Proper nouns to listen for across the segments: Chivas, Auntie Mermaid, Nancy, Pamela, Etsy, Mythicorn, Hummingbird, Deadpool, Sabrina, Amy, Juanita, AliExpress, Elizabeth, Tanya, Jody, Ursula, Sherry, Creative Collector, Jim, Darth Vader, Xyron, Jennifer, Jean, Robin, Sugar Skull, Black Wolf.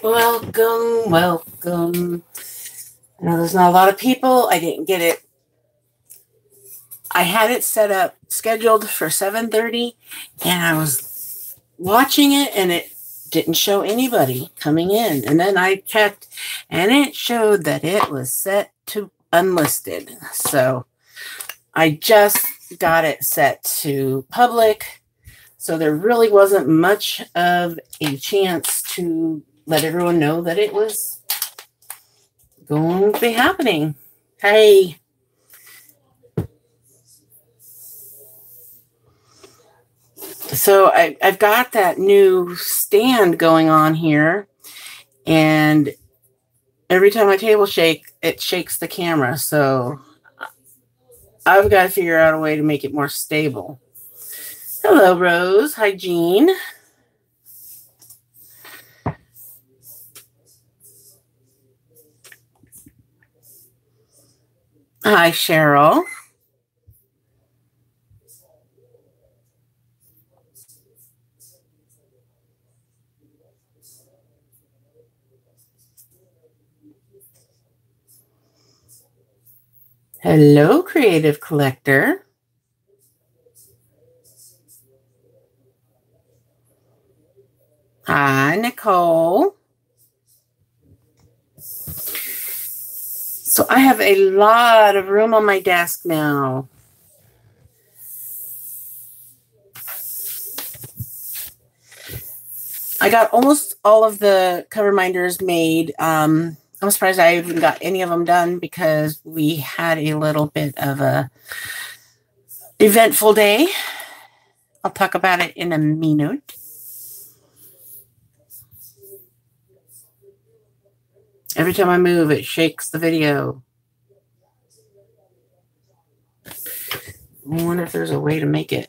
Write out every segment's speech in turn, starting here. Welcome, welcome. I know there's not a lot of people. I didn't get it. I had it set up, scheduled for 7:30, and I was watching it, and it didn't show anybody coming in. And then I checked, and it showed that it was set to unlisted. So I just got it set to public. So there really wasn't much of a chance to let everyone know that it was going to be happening. Hey. So I've got that new stand going on here, and every time my table shake, it shakes the camera. So I've got to figure out a way to make it more stable. Hello, Rose. Hi, Jean. Hi, Cheryl. Hello, Creative Collector. Hi, Nicole. So I have a lot of room on my desk now. I got almost all of the cover binders made. I'm surprised I even got any of them done because we had a little bit of a eventful day. I'll talk about it in a minute. Every time I move, it shakes the video. I wonder if there's a way to make it.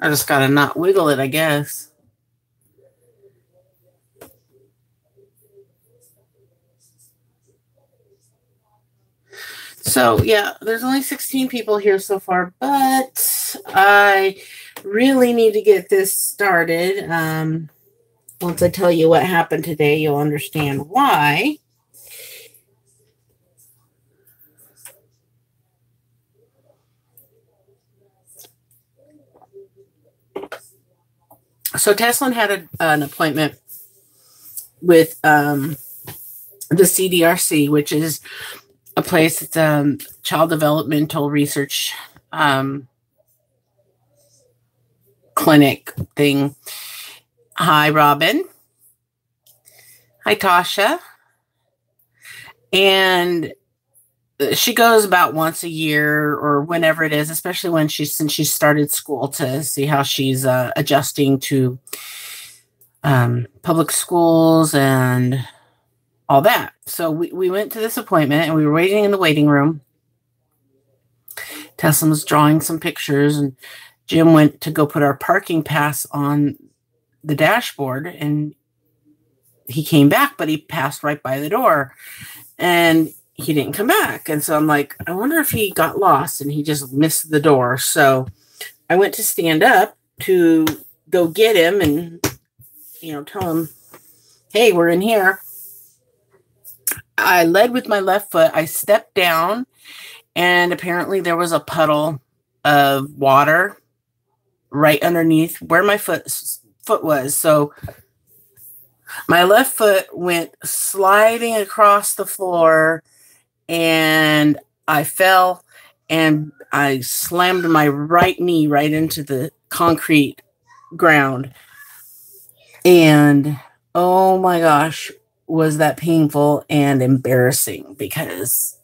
I just gotta not wiggle it, I guess. So yeah, there's only 16 people here so far, but I really need to get this started. Once I tell you what happened today, you'll understand why. So Tesslynn had an appointment with the CDRC, which is a place that's child developmental research clinic thing. Hi, Robin. Hi, Tasha. And she goes about once a year or whenever it is, especially when since she started school, to see how she's adjusting to public schools and all that. So we went to this appointment, and we were waiting in the waiting room. Tesslynn was drawing some pictures, and Jim went to go put our parking pass on the dashboard, and he came back, but he passed right by the door, and he didn't come back. And so I'm like, I wonder if he got lost and he just missed the door. So I went to stand up to go get him and, you know, tell him, hey, we're in here. I led with my left foot. I stepped down, and apparently there was a puddle of water right underneath where my foot was. So my left foot went sliding across the floor, and I fell, and I slammed my right knee right into the concrete ground. And oh my gosh, was that painful and embarrassing, because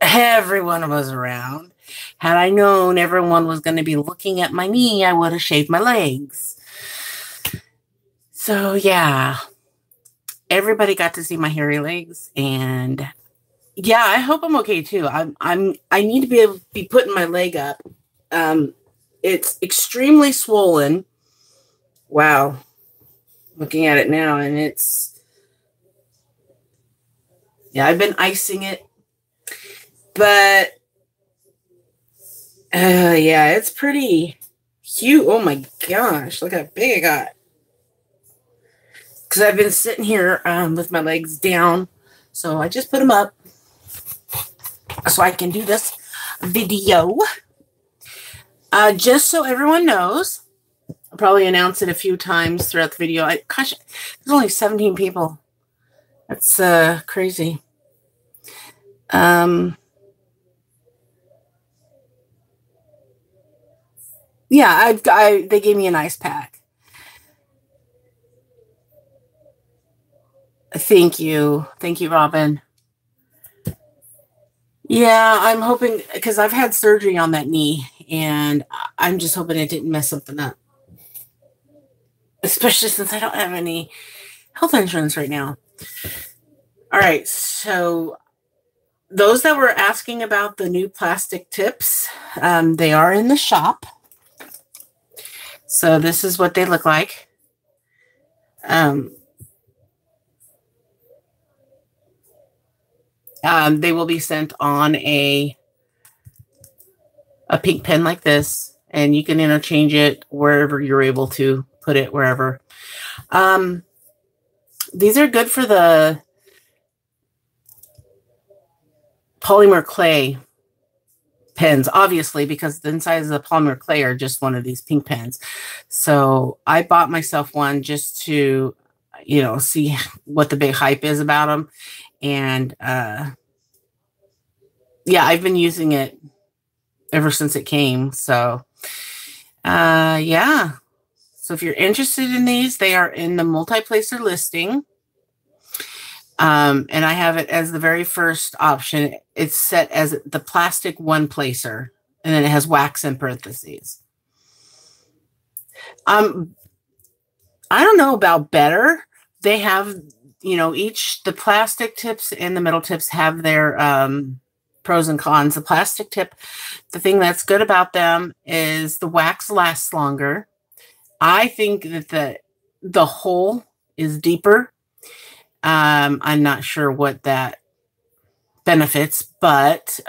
everyone was around. Had I known everyone was going to be looking at my knee, I would have shaved my legs. So yeah, everybody got to see my hairy legs, and yeah, I hope I'm okay too. I need to be able to be putting my leg up. It's extremely swollen. Wow. Looking at it now, and it's Yeah, I've been icing it. But, yeah, it's pretty huge. Oh, my gosh. Look how big I got. Because I've been sitting here with my legs down. So I just put them up so I can do this video. Just so everyone knows, I'll probably announce it a few times throughout the video. Gosh, there's only 17 people. That's crazy. Yeah, they gave me an ice pack. Thank you. Thank you, Robin. Yeah, I'm hoping, because I've had surgery on that knee, and I'm just hoping it didn't mess something up. Especially since I don't have any health insurance right now. All right, so those that were asking about the new plastic tips, they are in the shop. So this is what they look like. They will be sent on a pink pen like this, and you can interchange it wherever you're able to put it, wherever. These are good for the polymer clay pens, obviously, because the insides of the polymer clay are just one of these pink pens. So I bought myself one just to, you know, see what the big hype is about them. And, yeah, I've been using it ever since it came. So, yeah. So if you're interested in these, they are in the multi-placer listing. And I have it as the very first option. It's set as the plastic one placer. And then it has wax in parentheses. I don't know about better. They have... You know, the plastic tips and the metal tips have their pros and cons. The plastic tip, the thing that's good about them is the wax lasts longer. I think that the hole is deeper. I'm not sure what that benefits, but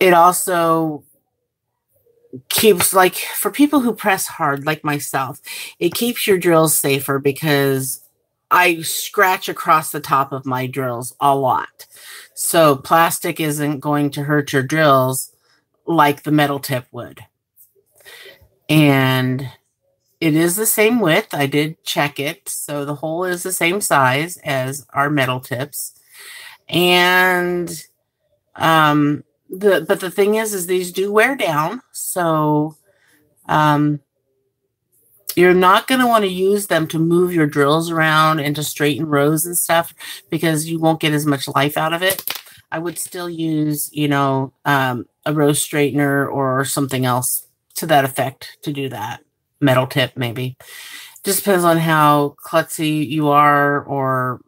it also keeps, like, for people who press hard like myself, it keeps your drills safer because I scratch across the top of my drills a lot. So plastic isn't going to hurt your drills like the metal tip would. And it is the same width. I did check it. So the hole is the same size as our metal tips. And but the thing is these do wear down, so you're not going to want to use them to move your drills around and to straighten rows and stuff because you won't get as much life out of it. I would still use, you know, a row straightener or something else to that effect to do that. Metal tip, maybe. Just depends on how klutzy you are or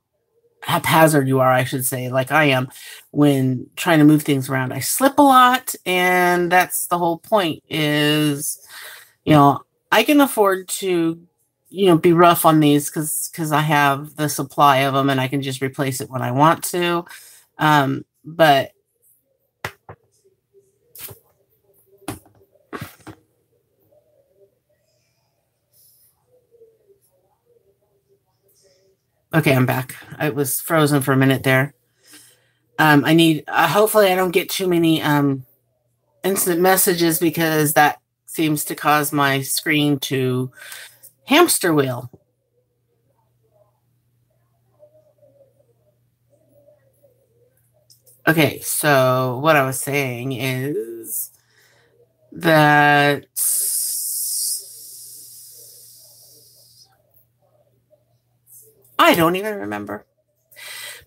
haphazard you are, I should say, like I am when trying to move things around. I slip a lot, and that's the whole point is, you know, I can afford to, you know, be rough on these because I have the supply of them and I can just replace it when I want to. But okay, I'm back. I was frozen for a minute there. I need, hopefully I don't get too many instant messages because that seems to cause my screen to hamster wheel. Okay, so what I was saying is that... I don't even remember.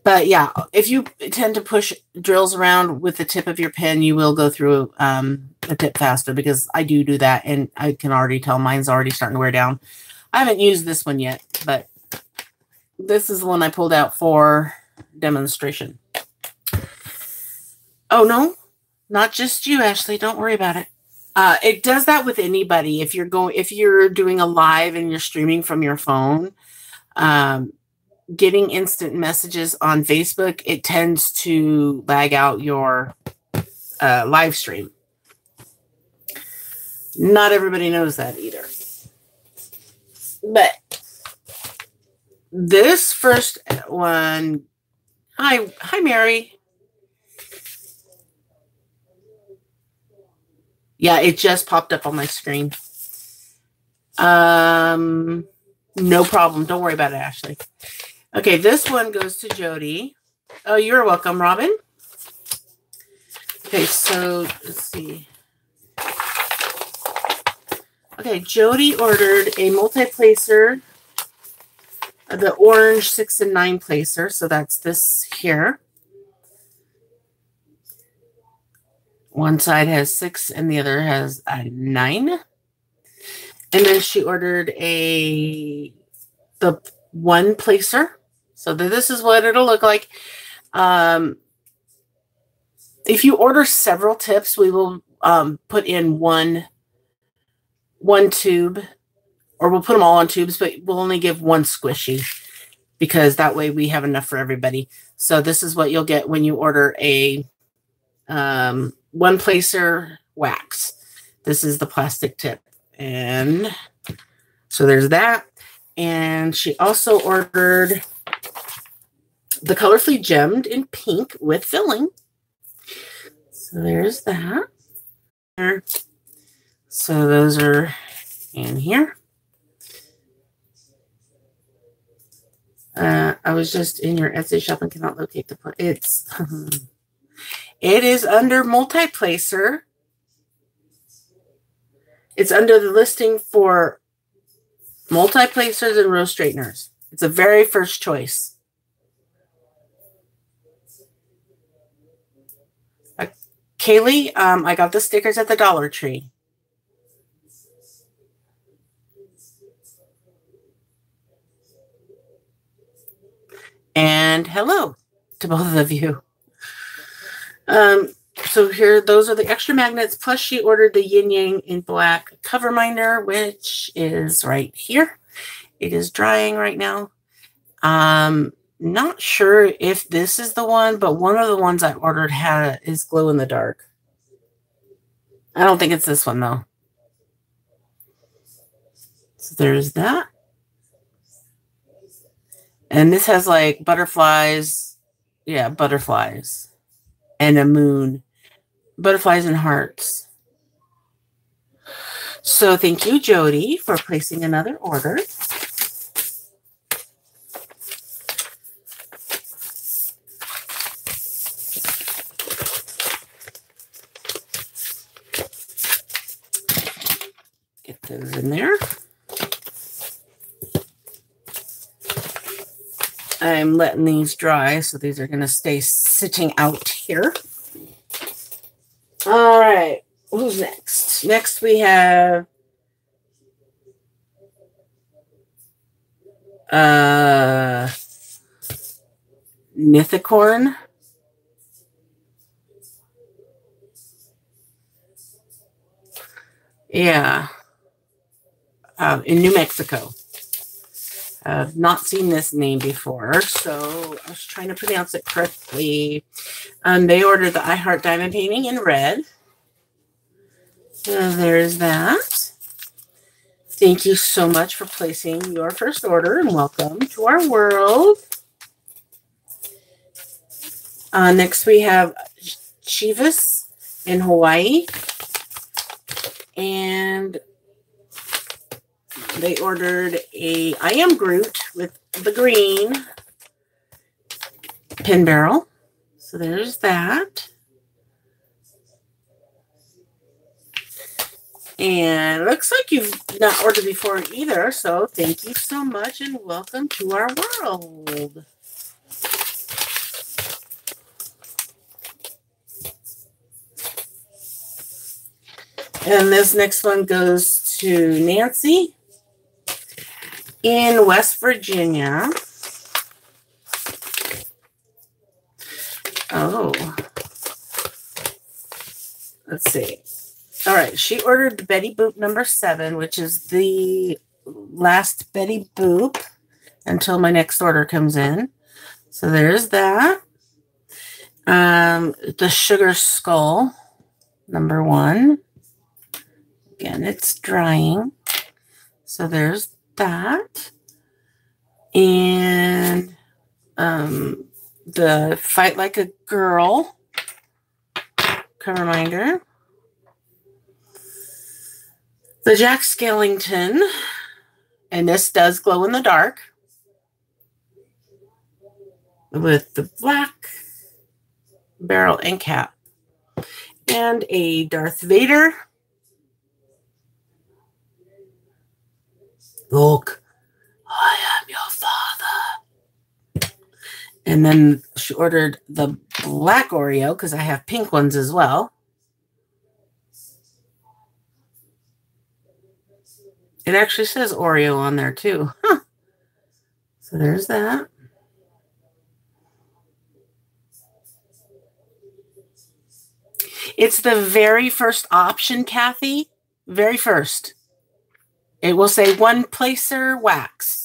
But yeah, if you tend to push drills around with the tip of your pen, you will go through the tip faster because I do that. And I can already tell mine's already starting to wear down. I haven't used this one yet, but this is the one I pulled out for demonstration. Oh, no, not just you, Ashley. Don't worry about it. It does that with anybody. If you're doing a live and you're streaming from your phone, getting instant messages on Facebook, it tends to lag out your live stream. Not everybody knows that either. But this first one, hi Mary. Yeah, it just popped up on my screen. No problem. Don't worry about it, Ashley. Okay, this one goes to Jody. Oh, you're welcome, Robin. Okay, so let's see. Okay, Jody ordered a multi-placer, the orange 6 and 9 placer. So that's this here. One side has 6 and the other has 9. And then she ordered the 1 placer. So this is what it'll look like. If you order several tips, we will put in one tube, or we'll put them all on tubes, but we'll only give 1 squishy because that way we have enough for everybody. So this is what you'll get when you order a 1 placer wax. This is the plastic tip. And so there's that. And she also ordered the colorfully gemmed in pink with filling. So there's that. So those are in here. I was just in your Etsy shop and cannot locate the part. It is under multi-placer. It's under the listing for multi-placers and row straighteners. It's a very first choice. Kaylee, I got the stickers at the Dollar Tree. And hello to both of you. So here, those are the extra magnets. Plus she ordered the yin yang in black cover minder, which is right here. It is drying right now. Not sure if this is the one, but one of the ones I ordered is glow in the dark. I don't think it's this one though. So there's that. And this has like butterflies. Yeah, butterflies. And a moon, butterflies and hearts. So thank you, Jody, for placing another order. Get those in there. I'm letting these dry, so these are going to stay sitting out here. All right, who's next? Next we have Mythicorn. Yeah, in New Mexico. I've not seen this name before, so I was trying to pronounce it correctly. They ordered the I Heart Diamond painting in red. So there's that. Thank you so much for placing your first order, and welcome to our world. Next we have Chivas in Hawaii. And they ordered a I Am Groot with the green pin barrel. So there's that. And it looks like you've not ordered before either. So thank you so much and welcome to our world. And this next one goes to Nancy in West Virginia. Oh, let's see. All right, she ordered Betty Boop number 7, which is the last Betty Boop until my next order comes in. So there's that. The sugar skull, number one. Again, it's drying. So there's that. And the Fight Like a Girl cover binder. The Jack Skellington, and this does glow in the dark with the black barrel and cap, and a Darth Vader. Look, I am your father. And then she ordered the black Oreo because I have pink ones as well. It actually says Oreo on there too. Huh. So there's that. It's the very first option, Kathy. Very first. It will say one placer wax.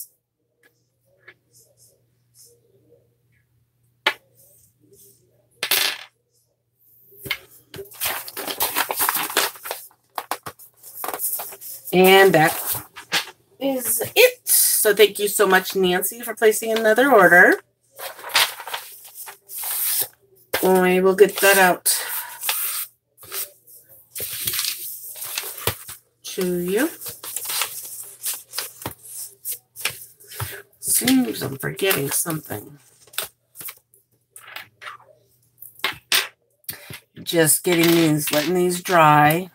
And that is it. So thank you so much, Nancy, for placing another order. I will get that out to you. Seems I'm forgetting something. Just getting these, letting these dry.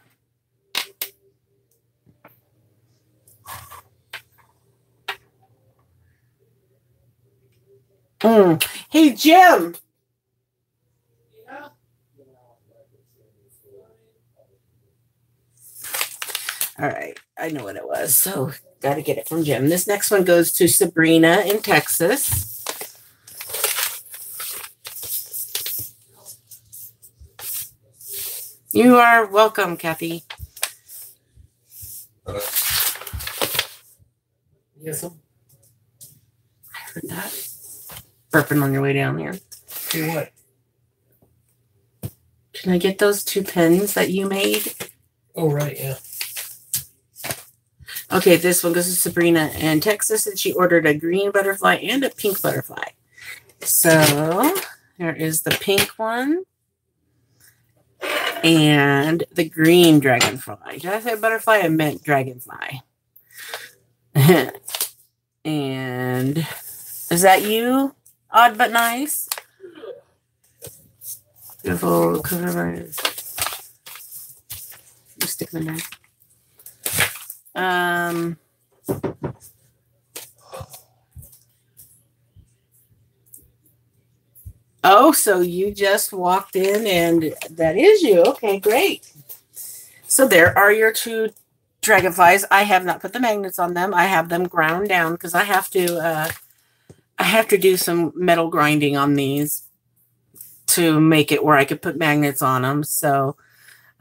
Hey, Jim. Yeah. All right. I know what it was, so got to get it from Jim. This next one goes to Sabrina in Texas. You are welcome, Kathy. Yes, sir. I heard that. Burping on your way down here. Do what? Can I get those two pens that you made? Oh, right, yeah. Okay, this one goes to Sabrina in Texas, and she ordered a green butterfly and a pink butterfly. So there is the pink one and the green dragonfly. Did I say butterfly? I meant dragonfly. And is that you? Odd but nice. Beautiful cover. You stick them in there. Oh, so you just walked in and that is you. Okay, great. So there are your two dragonflies. I have not put the magnets on them. I have them ground down because I have to... I have to do some metal grinding on these to make it where I could put magnets on them. So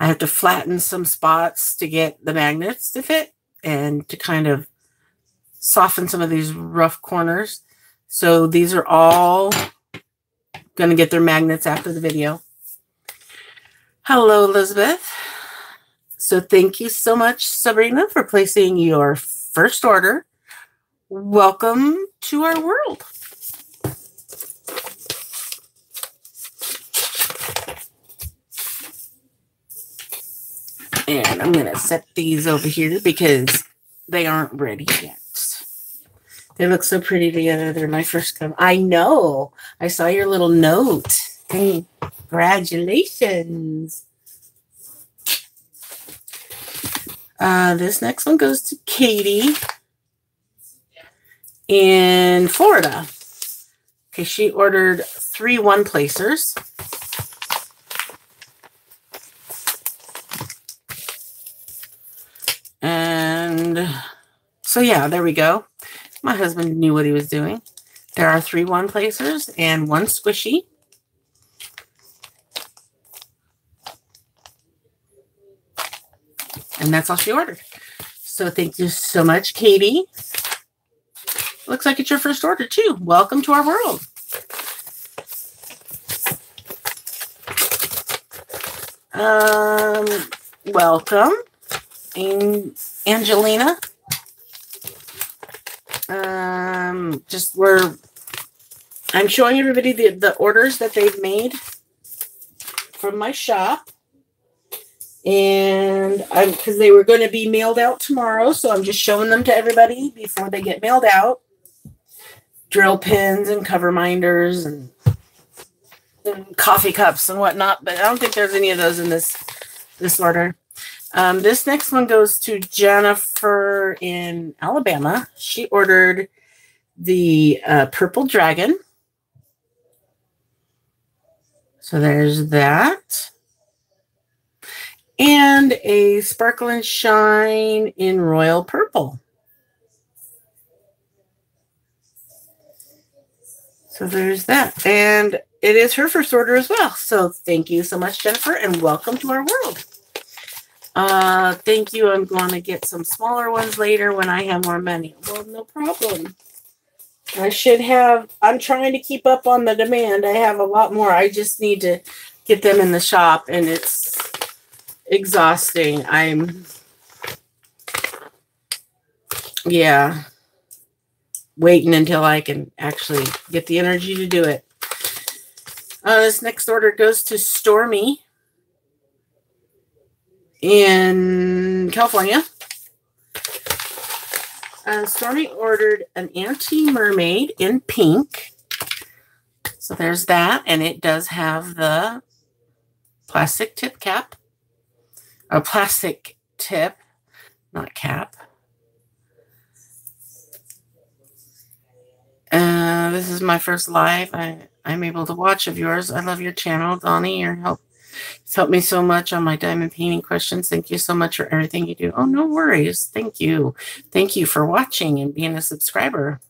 I have to flatten some spots to get the magnets to fit and to kind of soften some of these rough corners. So these are all going to get their magnets after the video. Hello, Elizabeth. So thank you so much, Sabrina, for placing your first order. Welcome to our world. And I'm going to set these over here because they aren't ready yet. They look so pretty together. They're my first come. I know. I saw your little note. Hey, congratulations. This next one goes to Katie in Florida. Okay, she ordered 3 1 placers. And so yeah, there we go. My husband knew what he was doing. There are 3 1 placers and one squishy. And that's all she ordered. So thank you so much, Katie. Looks like it's your first order too. Welcome to our world. Welcome, Angelina. I'm showing everybody the orders that they've made from my shop. And because they were going to be mailed out tomorrow, so I'm just showing them to everybody before they get mailed out. Drill pins and cover minders and coffee cups and whatnot, but I don't think there's any of those in this order. This next one goes to Jennifer in Alabama. She ordered the purple dragon. So there's that. And a sparkle and shine in royal purple. So there's that. And it is her first order as well. So thank you so much, Jennifer, and welcome to our world. Thank you. I'm going to get some smaller ones later when I have more money. Well, no problem. I should have, I'm trying to keep up on the demand. I have a lot more. I just need to get them in the shop, and it's exhausting. Yeah, waiting until I can actually get the energy to do it. This next order goes to Stormy in California. Stormy ordered an Auntie Mermaid in pink. So there's that. And it does have the plastic tip cap. Or plastic tip, not cap. This is my first live I'm able to watch of yours. I love your channel, Donnie. Your help has helped me so much on my diamond painting questions. Thank you so much for everything you do. Oh, no worries. Thank you. Thank you for watching and being a subscriber.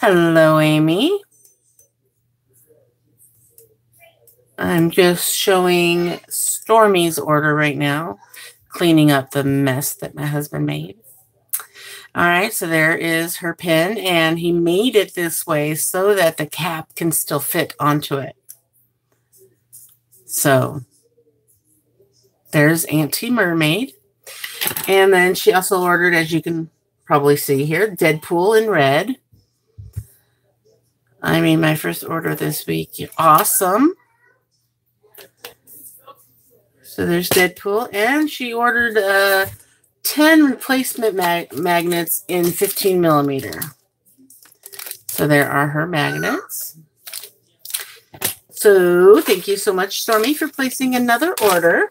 Hello, Amy. I'm just showing Stormy's order right now, cleaning up the mess that my husband made. All right, so there is her pin, and he made it this way so that the cap can still fit onto it. So there's Auntie Mermaid. And then she also ordered, as you can probably see here, Deadpool in red. I made my first order this week. Awesome. So there's Deadpool, and she ordered 10 replacement magnets in 15 millimeter. So there are her magnets. So thank you so much, Stormy, for placing another order.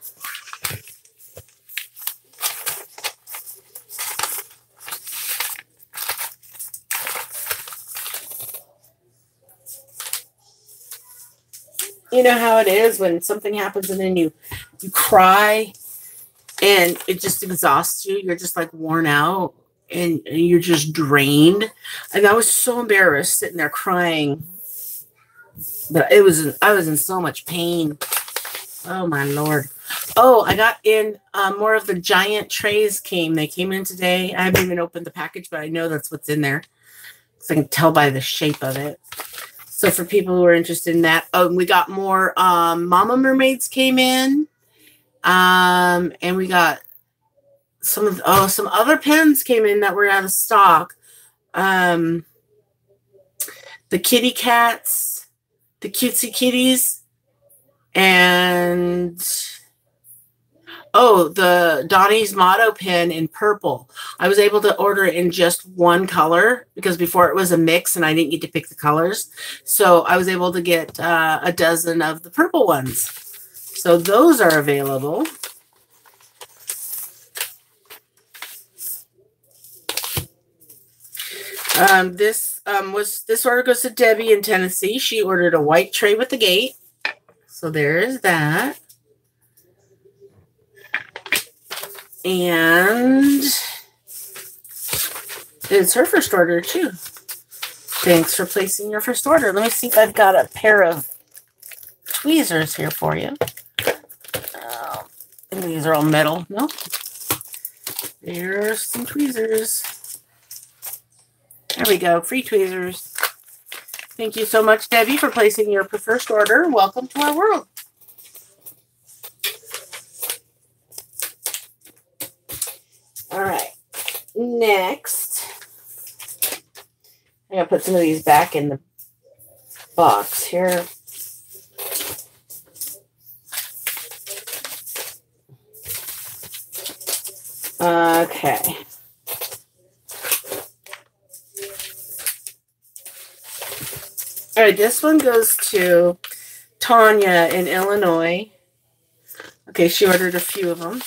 You know how it is when something happens and then you cry and it just exhausts you. You're just like worn out and you're just drained. And I was so embarrassed sitting there crying. But I was in so much pain. Oh, my Lord. Oh, I got in more of the giant trays came. They came in today. I haven't even opened the package, but I know that's what's in there. Because I can tell by the shape of it. So for people who are interested in that, oh, we got more Mama Mermaids came in. And we got some of some other pens came in that were out of stock. The kitty cats, the cutesy kitties, and oh, the Donnie's motto pen in purple. I was able to order it in just one color because before it was a mix and I didn't get to pick the colors. So I was able to get a dozen of the purple ones. So those are available. This order goes to Debbie in Tennessee. She ordered a white tray with the gate. So there is that. And it's her first order, too. Thanks for placing your first order. Let me see if I've got a pair of tweezers here for you. And these are all metal. No? There's some tweezers. There we go. Free tweezers. Thank you so much, Debbie, for placing your first order. Welcome to our world. All right. Next, I'm going to put some of these back in the box here. Okay. All right, this one goes to Tanya in Illinois. Okay, she ordered a few of them.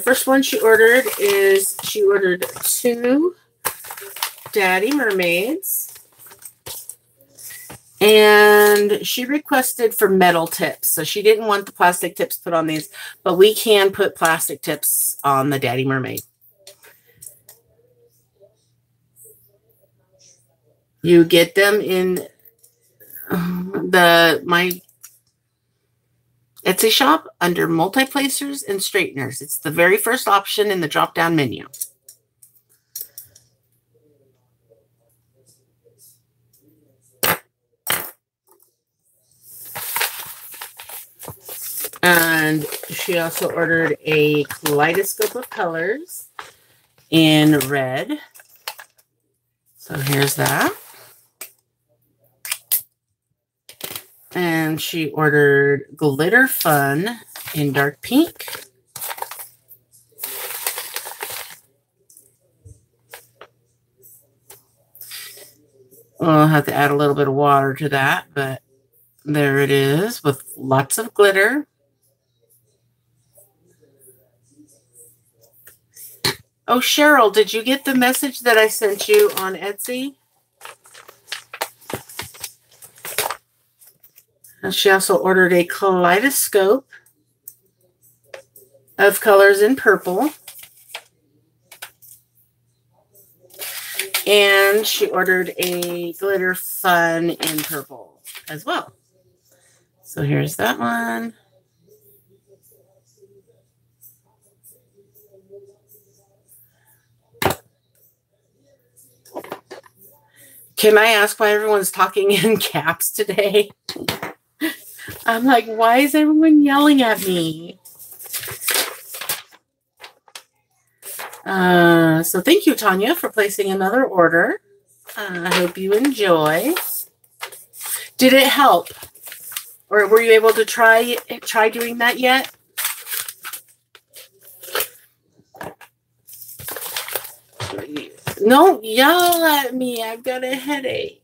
First one she ordered is she ordered 2 Daddy Mermaids. And she requested for metal tips. So she didn't want the plastic tips put on these, but we can put plastic tips on the Daddy Mermaid. You get them in my Etsy shop under multi-placers and straighteners. It's the very first option in the drop-down menu. And she also ordered a kaleidoscope of colors in red. So here's that. And she ordered Glitter Fun in dark pink. I'll have to add a little bit of water to that, but there it is with lots of glitter. Oh, Cheryl, did you get the message that I sent you on Etsy? And she also ordered a kaleidoscope of colors in purple. And she ordered a Glitter Fun in purple as well. So here's that one. Can I ask why everyone's talking in caps today? I'm like, why is everyone yelling at me? So thank you, Tanya, for placing another order. I hope you enjoy. Did it help? Or were you able to try doing that yet? Don't yell at me. I've got a headache.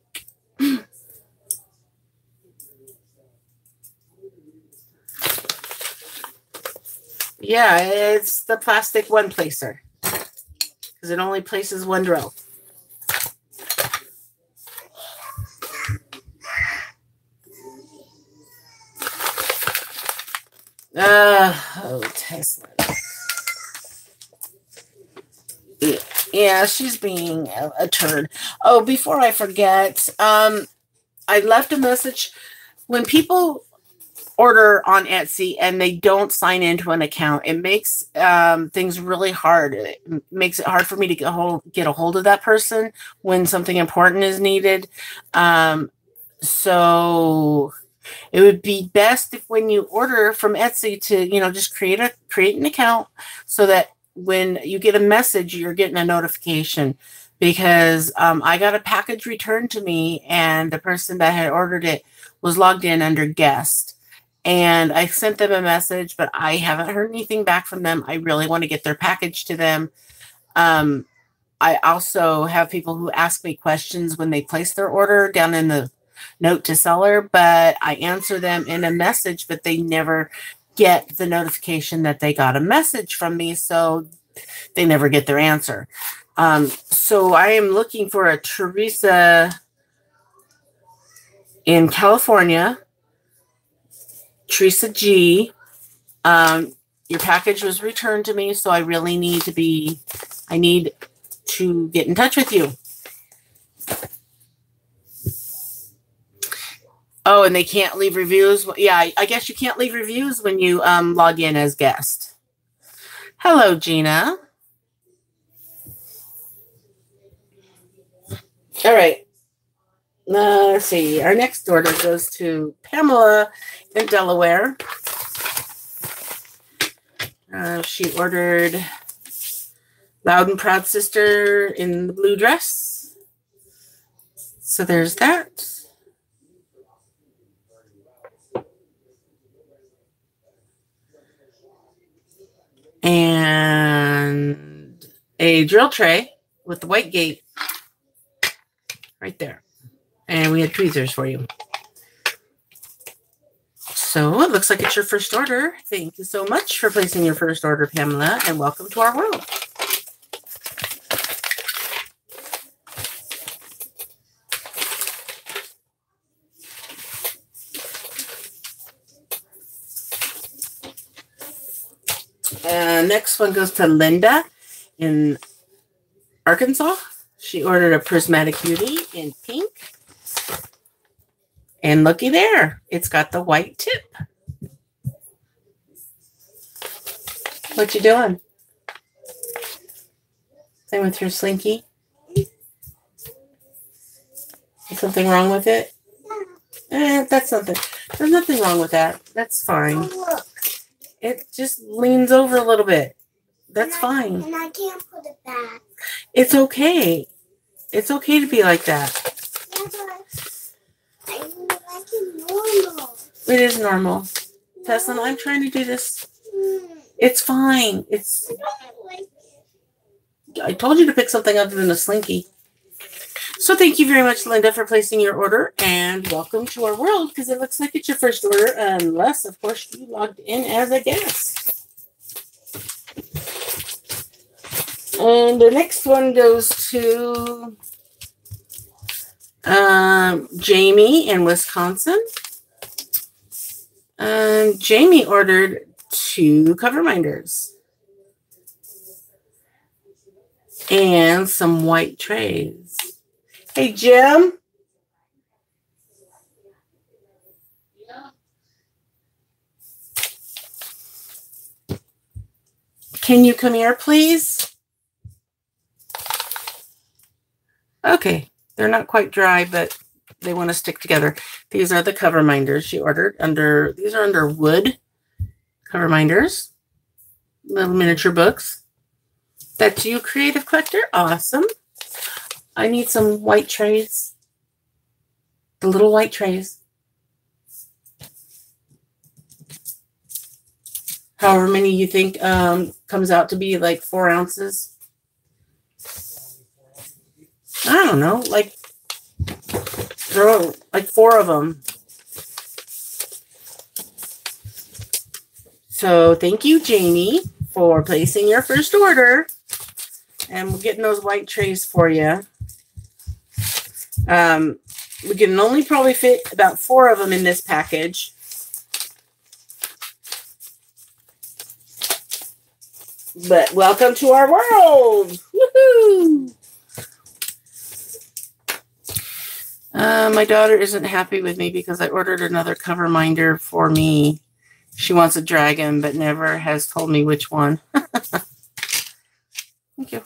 Yeah, it's the plastic one placer because it only places one drill. Oh, Tesla. Yeah, she's being a turd. Oh, before I forget, I left a message. When people order on Etsy and they don't sign into an account, it makes things really hard. It makes it hard for me to get a hold of that person when something important is needed. So it would be best if when you order from Etsy to, you know, just create an account so that when you get a message, you're getting a notification, because I got a package returned to me and the person that had ordered it was logged in under guest, and I sent them a message, but I haven't heard anything back from them. I really want to get their package to them. I also have people who ask me questions when they place their order down in the note to seller, but I answer them in a message, but they never get the notification that they got a message from me, so they never get their answer. So I am looking for a Teresa in California, Teresa G. Your package was returned to me, so I really need to get in touch with you. Oh, and they can't leave reviews. Yeah, I guess you can't leave reviews when you log in as guest. Hello, Gina. All right. Let's see. Our next order goes to Pamela in Delaware. She ordered Loud and Proud Sister in the blue dress. So there's that. And a drill tray with the white gate right there. And we had tweezers for you. So it looks like it's your first order. Thank you so much for placing your first order, Pamela, and welcome to our world. Next one goes to Linda in Arkansas. She ordered a Prismatic Beauty in pink. And looky there, it's got the white tip. What you doing? Playing with your slinky? Is something wrong with it? That's nothing. There's nothing wrong with that. That's fine. It just leans over a little bit. That's fine. And I can't put it back. It's okay. It's okay to be like that. I like it normal. It is normal. No. Tesslynn, I'm trying to do this. It's fine. It's. I don't like it. I told you to pick something other than a slinky. So thank you very much, Linda, for placing your order, and welcome to our world, because it looks like it's your first order, unless, of course, you logged in as a guest. And the next one goes to Jamie in Wisconsin. Jamie ordered 2 cover binders and some white trays. Hey, Jim. Yeah. Can you come here, please? Okay. They're not quite dry, but they want to stick together. These are the cover minders she ordered. These are under wood cover minders. Little miniature books. That's you, Creative Collector. Awesome. I need some white trays. The little white trays. However many you think comes out to be like 4 ounces. I don't know, like throw like 4 of them. So thank you, Jamie, for placing your first order. And we're getting those white trays for you. We can only probably fit about 4 of them in this package. But welcome to our world. Woohoo! My daughter isn't happy with me because I ordered another cover minder for me. She wants a dragon, but never has told me which one. Thank you.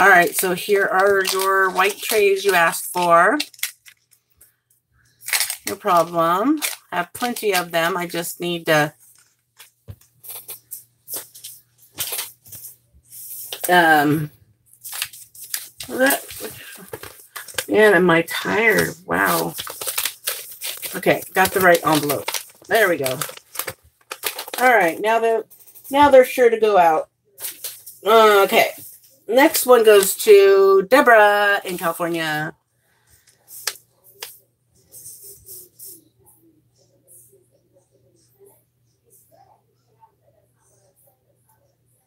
All right, so here are your white trays you asked for. No problem. I have plenty of them. I just need to man, am I tired? Wow. Okay, got the right envelope. There we go. All right, now they're sure to go out. Okay. Next one goes to Deborah in California.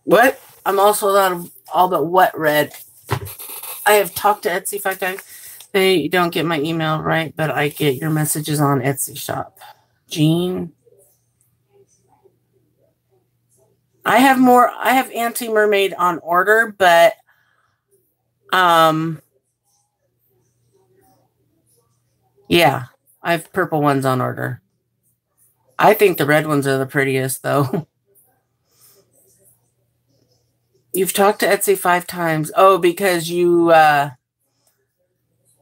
What? I'm also allowed all but what read. I have talked to Etsy 5 times. They don't get my email right, but I get your messages on Etsy shop. Jean. I have Auntie Mermaid on order, but yeah, I have purple ones on order. I think the red ones are the prettiest though. You've talked to Etsy 5 times. Oh, because you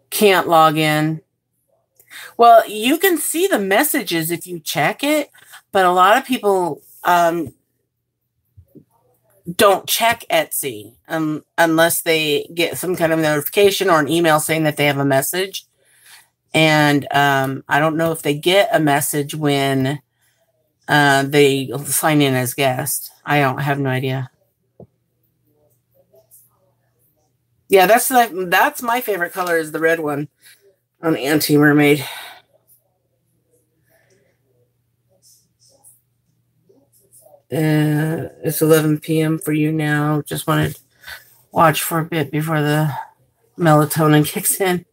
can't log in. Well, you can see the messages if you check it, but a lot of people don't check Etsy unless they get some kind of notification or an email saying that they have a message. And I don't know if they get a message when they sign in as guest. I have no idea. Yeah, that's my favorite color is the red one on Auntie Mermaid. It's 11 p.m. for you now. Just wanted to watch for a bit before the melatonin kicks in.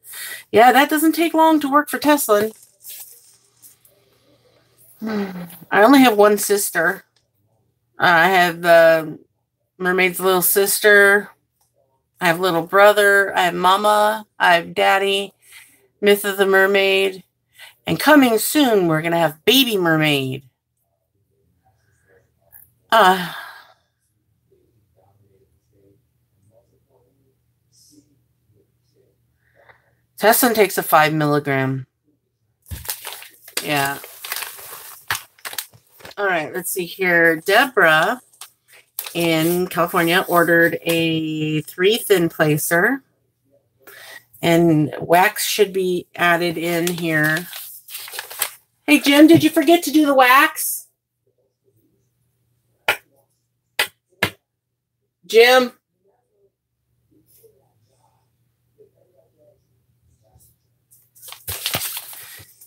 Yeah, that doesn't take long to work for Tesslynn. I only have one sister. I have the mermaid's little sister. I have little brother. I have mama. I have daddy. Myth of the Mermaid. And coming soon, we're going to have Baby Mermaid. Tesslynn takes a 5 milligram. Yeah. All right, let's see here. Deborah in California ordered a 3 thin placer. And wax should be added in here. Hey, Jim, did you forget to do the wax? Jim?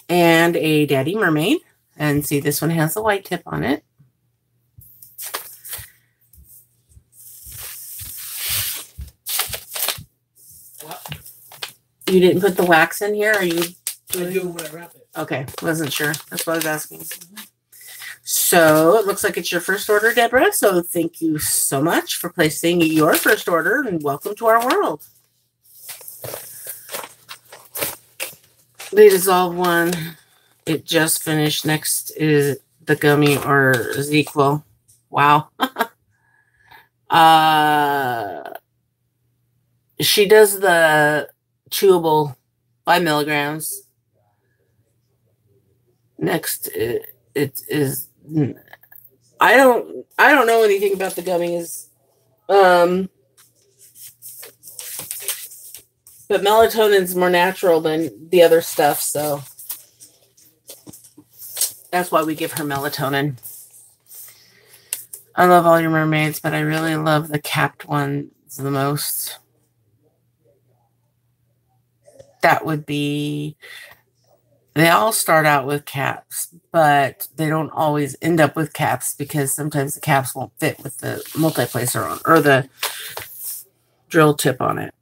And a Daddy Mermaid. And see, this one has a white tip on it. What? You didn't put the wax in here? Or you doing... I do when I wrap it. Okay, wasn't sure. That's what I was asking. So, it looks like it's your first order, Deborah. So, thank you so much for placing your first order and welcome to our world. They dissolve one. It just finished. Next is the gummy or Zequel. Wow. She does the chewable 5 milligrams. Next, it is. I don't know anything about the gummies. But melatonin's more natural than the other stuff, so that's why we give her melatonin. I love all your mermaids, but I really love the capped ones the most. That would be, they all start out with caps, but they don't always end up with caps because sometimes the caps won't fit with the multiplacer on or the drill tip on it.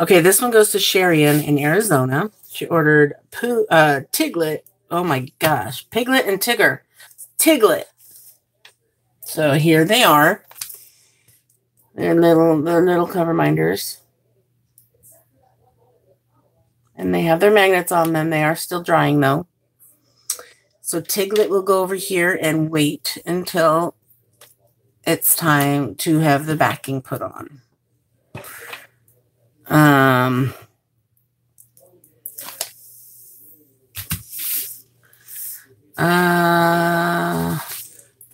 Okay, this one goes to Sherian in Arizona. She ordered Tiglet. Oh my gosh, Piglet and Tigger. Tiglet. So here they are. They're little cover minders. And they have their magnets on them. They are still drying though. So Tiglet will go over here and wait until it's time to have the backing put on.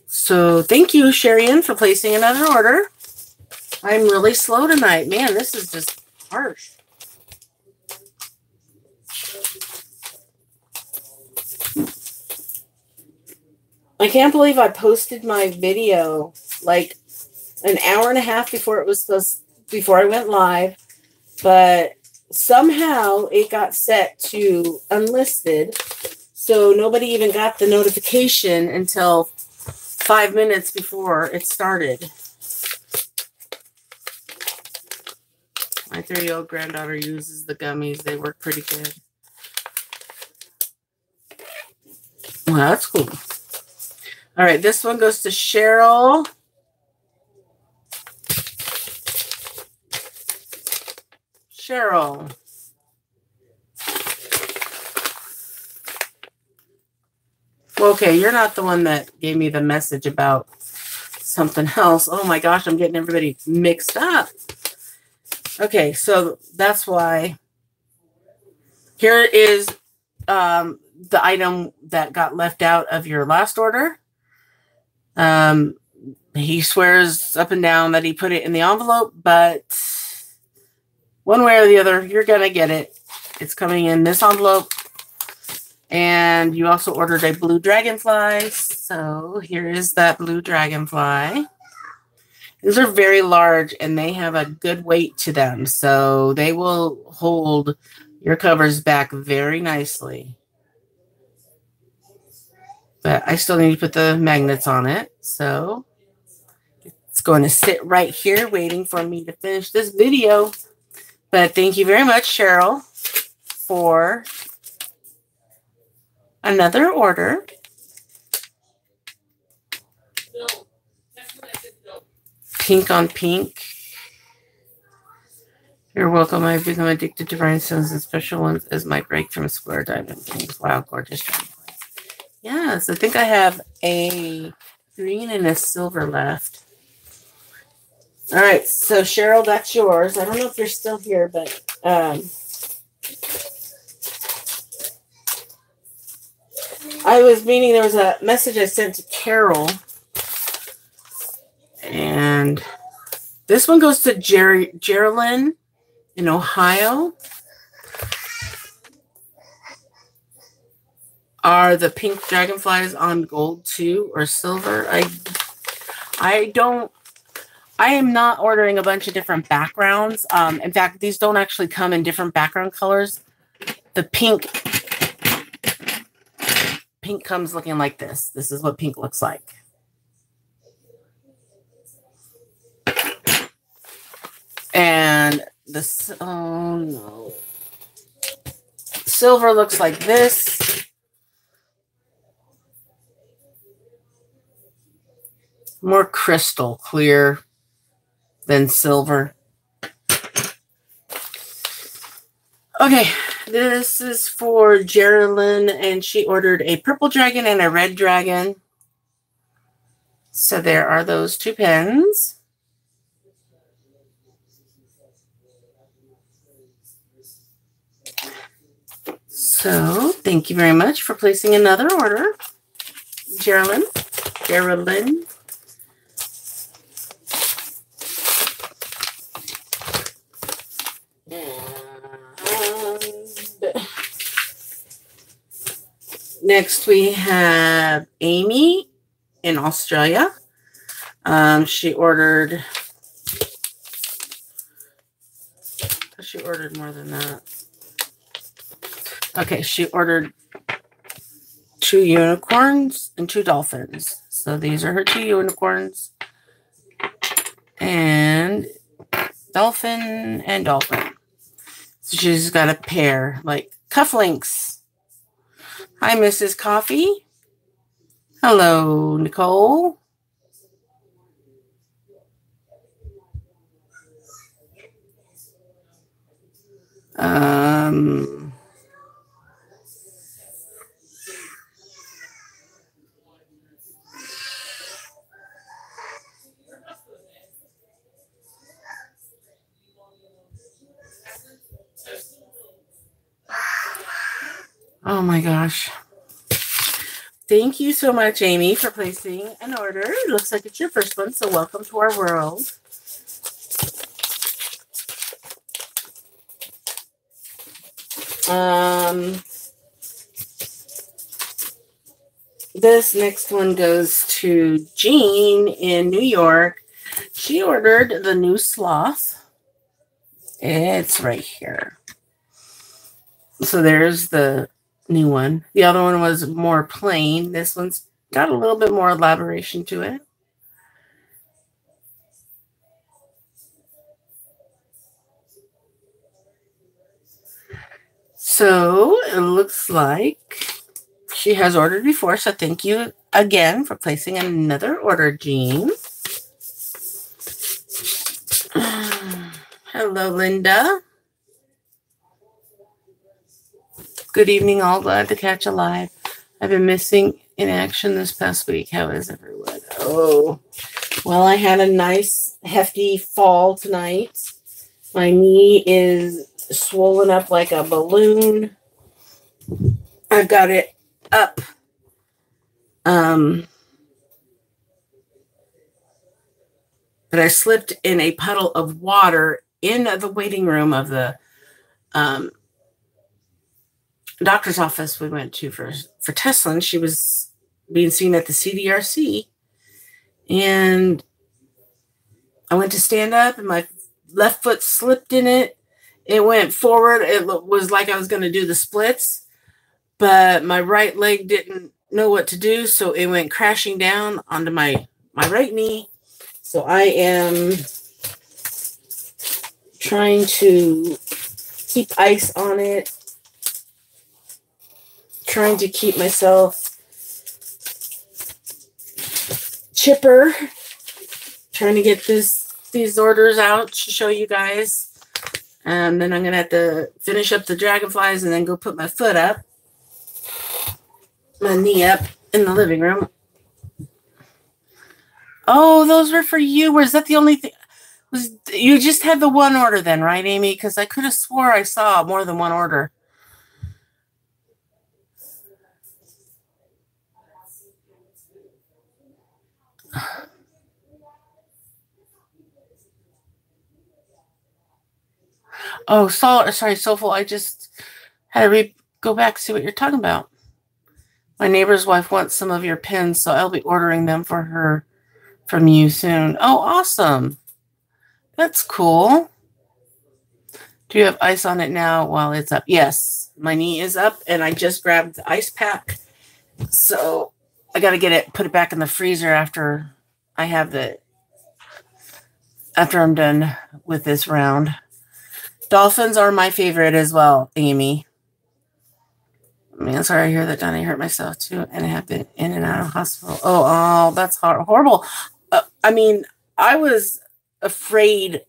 So thank you, Sherian, for placing another order. I'm really slow tonight. Man, this is just harsh. I can't believe I posted my video like an hour and a half before it was before I went live. But somehow it got set to unlisted, so nobody even got the notification until 5 minutes before it started. My 3-year-old granddaughter uses the gummies. They work pretty good. Well, that's cool. All right, this one goes to Cheryl. Cheryl. Well, okay, you're not the one that gave me the message about something else. Oh my gosh, I'm getting everybody mixed up. Okay, so that's why. Here is the item that got left out of your last order. He swears up and down that he put it in the envelope, but one way or the other, you're going to get it. It's coming in this envelope. And you also ordered a blue dragonfly. So here is that blue dragonfly. These are very large and they have a good weight to them. So they will hold your covers back very nicely. But I still need to put the magnets on it. So it's going to sit right here waiting for me to finish this video. But thank you very much, Cheryl, for another order. Pink on pink. You're welcome. I've become addicted to rhinestones and special ones as my break from square diamond pink. Wow, gorgeous. Yes, I think I have a green and a silver left. All right, so Cheryl, that's yours. I don't know if you're still here, but I was meaning there was a message I sent to Carol. And this one goes to Geraldine in Ohio. Are the pink dragonflies on gold too or silver? I am not ordering a bunch of different backgrounds. In fact, these don't actually come in different background colors. The pink comes looking like this. This is what pink looks like. And this, oh no. Silver looks like this. More crystal clear than silver. Okay, this is for Geraldine, and she ordered a purple dragon and a red dragon. So there are those two pens. So thank you very much for placing another order, Geraldine. Next, we have Amy in Australia. She ordered. She ordered more than that. Okay, she ordered 2 unicorns and 2 dolphins. So these are her 2 unicorns and dolphin and dolphin. So she's got a pair like cufflinks. Hi, Mrs. Coffee. Hello, Nicole. Oh my gosh. Thank you so much, Amy, for placing an order. It looks like it's your first one, so welcome to our world. This next one goes to Jean in New York. She ordered the new sloth. It's right here. So there's the new one. The other one was more plain. This one's got a little bit more elaboration to it. So it looks like she has ordered before. So thank you again for placing another order, Jean. Hello, Linda. Good evening, all. Glad to catch you live. I've been missing in action this past week. How is everyone? Oh, Well, I had a nice hefty fall tonight. My knee is swollen up like a balloon. I've got it up but I slipped in a puddle of water in the waiting room of the doctor's office we went to for Tesslynn. She was being seen at the CDRC, and I went to stand up and my left foot slipped in it. It went forward. It was like I was going to do the splits, but my right leg didn't know what to do, so it went crashing down onto my right knee. So I am trying to keep ice on it, trying to keep myself chipper, trying to get these orders out to show you guys. And then I'm going to have to finish up the dragonflies and then go put my foot up, my knee up in the living room. Oh, those were for you. Was that the only thing? You just had the one order then, right, Amy? Because I could have swore I saw more than one order. Oh, sorry, Soulful. I just had to go back and see what you're talking about. My neighbor's wife wants some of your pins, so I'll be ordering them for her from you soon. Oh, awesome. That's cool. Do you have ice on it now while it's up? Yes, my knee is up, and I just grabbed the ice pack. So I got to get it, put it back in the freezer after I'm done with this round. Dolphins are my favorite as well, Amy. I mean, I'm sorry to hear that Donnie hurt myself too, and I have been in and out of hospital. Oh, that's horrible. I mean, I was afraid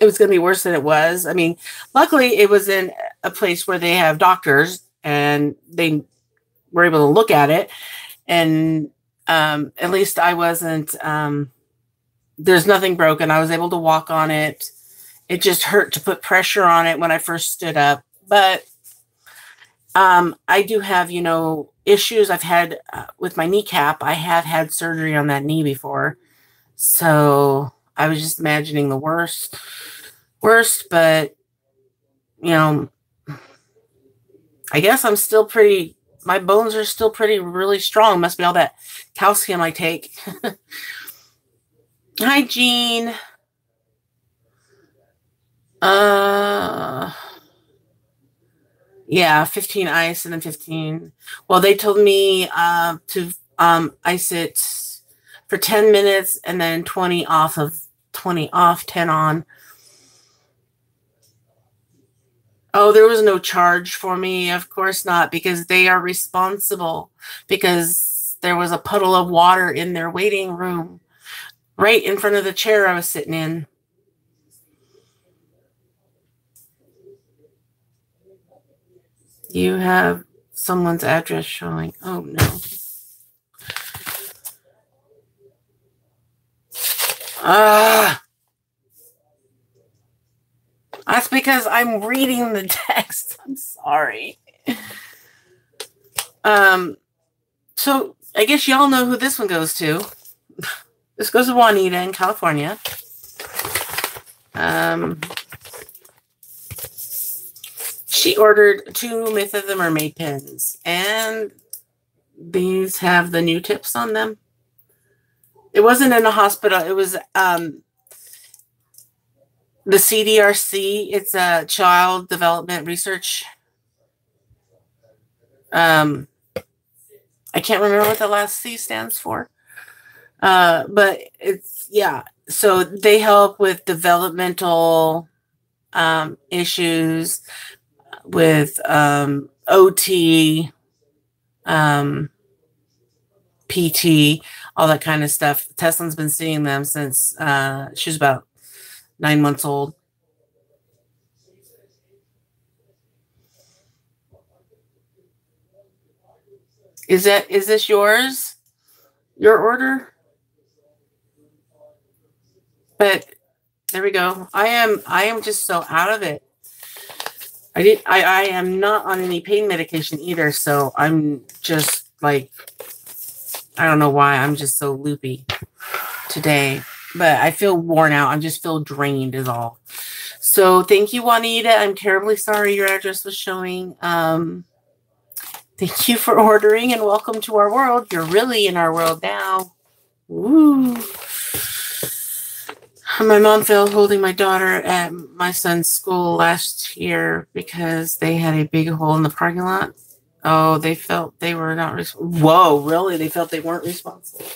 it was going to be worse than it was. I mean, luckily it was in a place where they have doctors and they were able to look at it. And at least I wasn't, there's nothing broken. I was able to walk on it. It just hurt to put pressure on it when I first stood up. But I do have, you know, issues I've had with my kneecap. I have had surgery on that knee before. So I was just imagining the worst, but, you know, I guess I'm still pretty, my bones are still really strong. Must be all that calcium I take. Hi, Jean. Yeah, 15 ice and then 15. Well, they told me to ice it for 10 minutes and then 20 off, 10 on. Oh, there was no charge for me. Of course not, because they are responsible, because there was a puddle of water in their waiting room right in front of the chair I was sitting in. You have someone's address showing. Oh, no. That's because I'm reading the text. I'm sorry. So I guess y'all know who this one goes to. This goes to Juanita in California. She ordered 2 Myth of the Mermaid pins, and these have the new tips on them. It wasn't in a hospital. It was the CDRC. It's a child development research. I can't remember what the last C stands for. But it's, yeah. So they help with developmental issues, with OT, PT, all that kind of stuff. Tesslyn's been seeing them since she was about 9 months old. Is this yours? Your order? But there we go. I am just so out of it. I am not on any pain medication either, so I'm just like, I don't know why I'm just so loopy today, but I feel worn out. I just feel drained is all. So thank you, Juanita. I'm terribly sorry your address was showing. Thank you for ordering and welcome to our world. You're really in our world now. Ooh. My mom failed holding my daughter at my son's school last year because they had a big hole in the parking lot. Oh, they felt they were not responsible. Whoa, really? They felt they weren't responsible.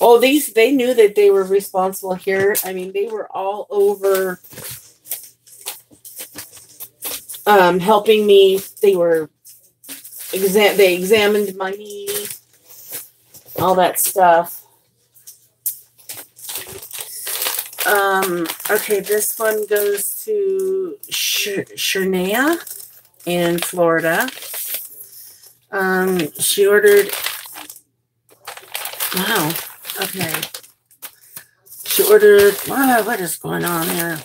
Oh, they knew that they were responsible here. I mean, they were all over helping me. They were they examined my knee, all that stuff. Okay, this one goes to Sharnia in Florida. She ordered, wow, okay. She ordered, wow, what is going on here?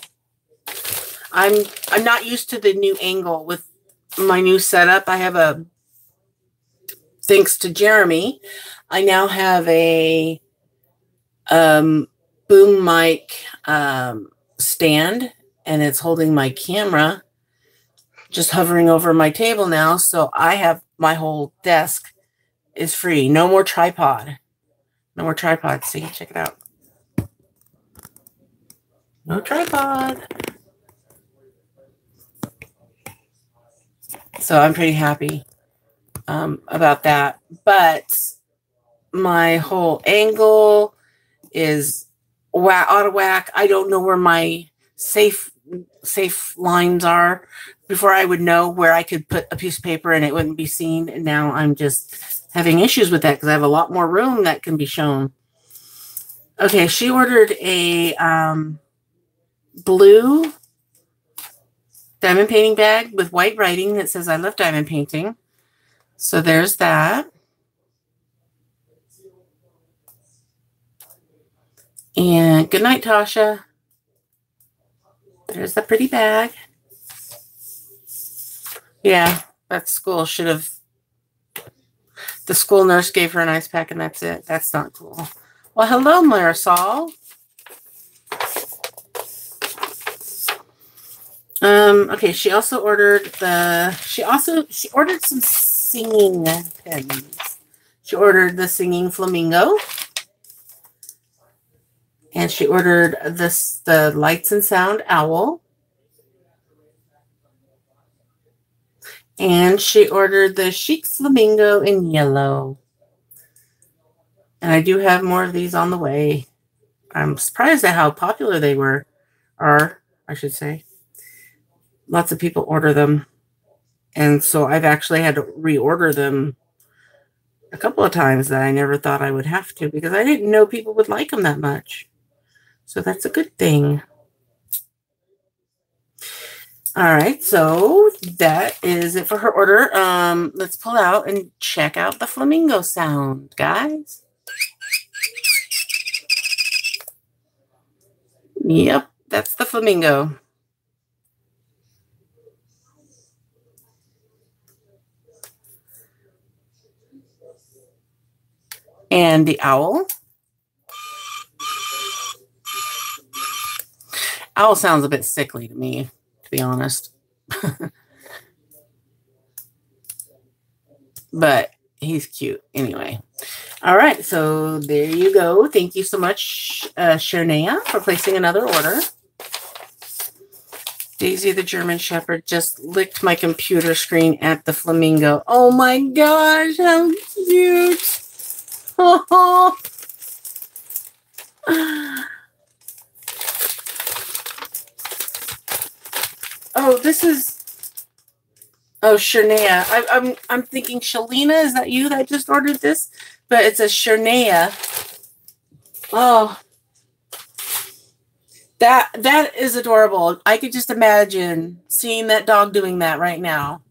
I'm not used to the new angle with my new setup. I have a, thanks to Jeremy, I now have a, boom mic stand, and it's holding my camera, just hovering over my table now. So I have my whole desk is free. No more tripod. No more tripod. See, check it out. No tripod. So I'm pretty happy about that. But my whole angle is out of whack. I don't know where my safe lines are. Before I would know where I could put a piece of paper and it wouldn't be seen. And now I'm just having issues with that because I have a lot more room that can be shown. Okay, she ordered a blue diamond painting bag with white writing that says I love diamond painting. So there's that. And good night, Tasha. There's the pretty bag. Yeah, that school should have. The school nurse gave her an ice pack, and that's it. That's not cool. Well, hello, Marisol. Okay, she also ordered the. She ordered some singing pins. She ordered the singing flamingo. And she ordered this, the lights and sound owl. And she ordered the chic flamingo in yellow. And I do have more of these on the way. I'm surprised at how popular they were, or I should say. Lots of people order them. And so I've actually had to reorder them a couple of times that I never thought I would have to because I didn't know people would like them that much. So that's a good thing. All right, so that is it for her order. Let's pull out and check out the flamingo sound, guys. Yep, that's the flamingo. And the owl. Owl sounds a bit sickly to me, to be honest. But he's cute anyway. All right, so there you go. Thank you so much, Sharnia, for placing another order. Daisy the German Shepherd just licked my computer screen at the flamingo. Oh my gosh, how cute. Oh. Oh, this is, oh, Sharnia. I'm thinking Shalina, is that you that just ordered this? But it's a Sharnia. Oh, that is adorable. I could just imagine seeing that dog doing that right now.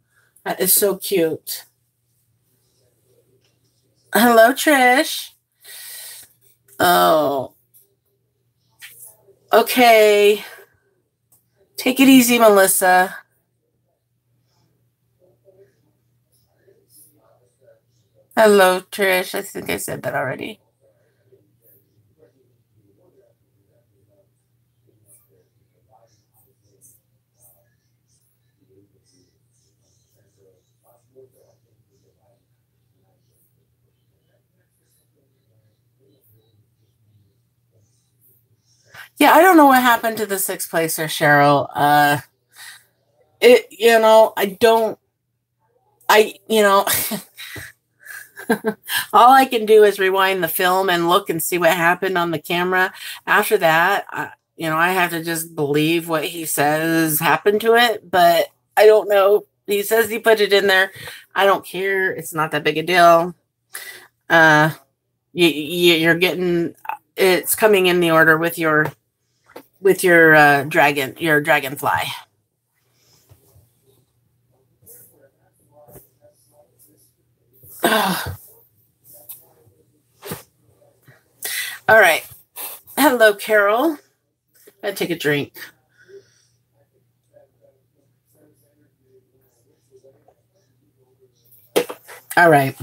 That is so cute. Hello, Trish. Oh, Okay. Take it easy, Melissa. Hello, Trish. I think I said that already. Yeah, I don't know what happened to the sixth placer, Cheryl. All I can do is rewind the film and look and see what happened on the camera. After that, I have to just believe what he says happened to it, but I don't know. He says he put it in there. I don't care. It's not that big a deal. It's coming in the order with your dragonfly. Oh. All right. Hello, Carol. I take a drink. All right.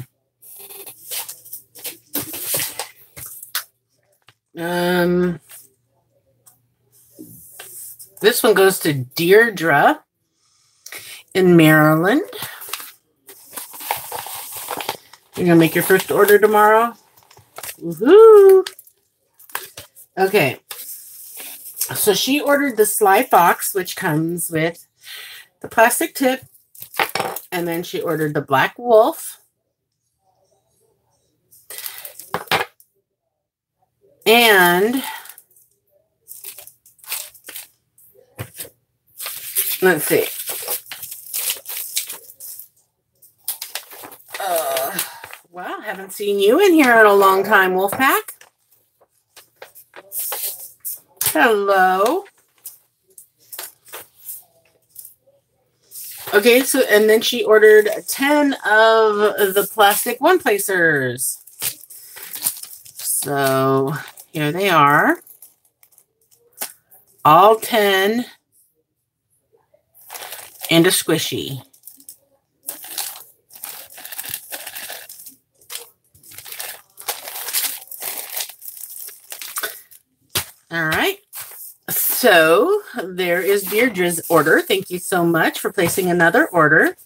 This one goes to Deirdre in Maryland. You're going to make your first order tomorrow? Woohoo! Okay. So she ordered the Sly Fox, which comes with the plastic tip. And then she ordered the Black Wolf. And let's see. Wow, haven't seen you in here in a long time, Wolfpack. Hello. Okay, so, and then she ordered 10 of the plastic one-placers. So here they are. All 10 and a squishy. All right. So there is Deirdre's order. Thank you so much for placing another order.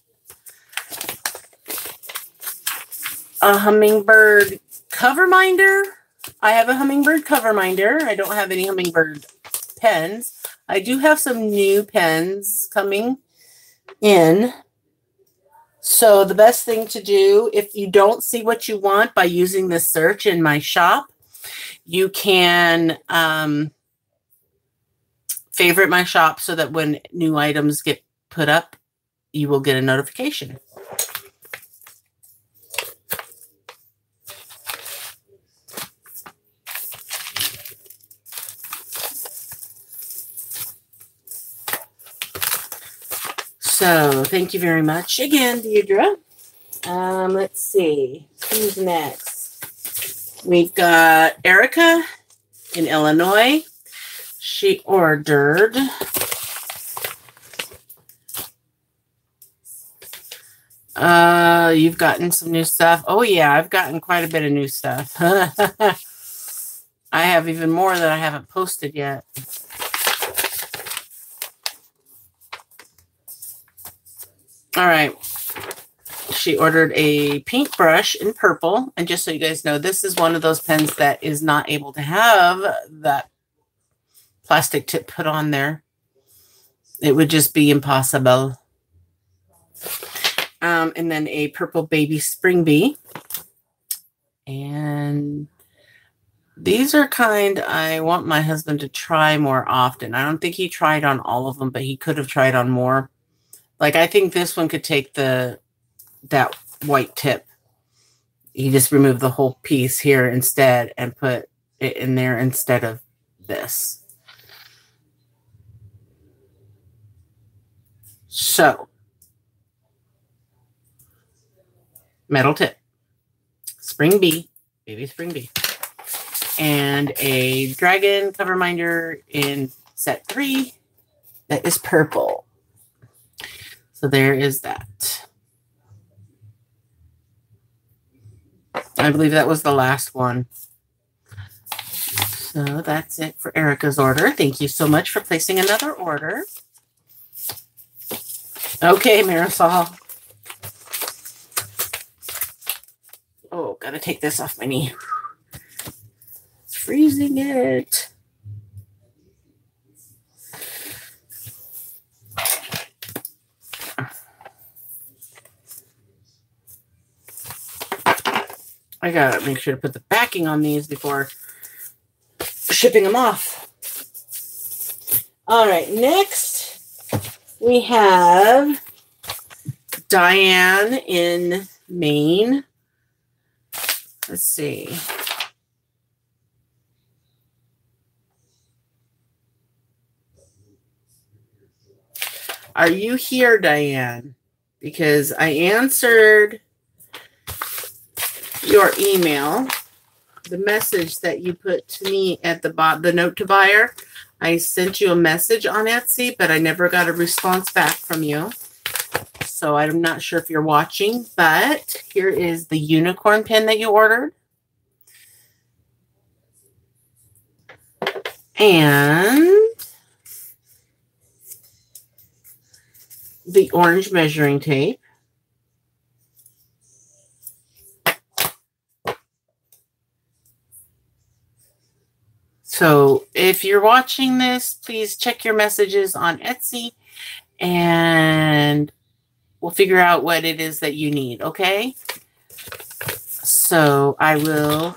A hummingbird cover minder. I have a hummingbird cover minder. I don't have any hummingbird pens. I do have some new pens coming in. So the best thing to do, if you don't see what you want by using the search in my shop, you can favorite my shop so that when new items get put up, you will get a notification. So thank you very much again, Deirdre. Let's see. Who's next? We've got Erica in Illinois. She ordered you've gotten some new stuff. Oh yeah, I've gotten quite a bit of new stuff. I have even more that I haven't posted yet. All right. She ordered a pink brush in purple. And just so you guys know, this is one of those pens that is not able to have that plastic tip put on there. It would just be impossible. And then a purple baby spring bee. And these are kind I want my husband to try more often. I don't think he tried on all of them, but he could have tried on more. Like, I think this one could take that white tip. You just remove the whole piece here instead and put it in there instead of this. So, metal tip. Spring bee. Baby spring bee. and a dragon cover minder in set 3 that is purple. So there is that. I believe that was the last one. So that's it for Erica's order. Thank you so much for placing another order. Okay, Marisol. Oh, gotta take this off my knee. It's freezing it. I gotta make sure to put the backing on these before shipping them off. All right, next we have Diane in Maine. Let's see. Are you here, Diane? Because I answered your email, the message that you put to me at the bottom, the note to buyer. I sent you a message on Etsy, but I never got a response back from you. So I'm not sure if you're watching, but here is the unicorn pin that you ordered. And the orange measuring tape. So if you're watching this, please check your messages on Etsy and we'll figure out what it is that you need, okay? So I will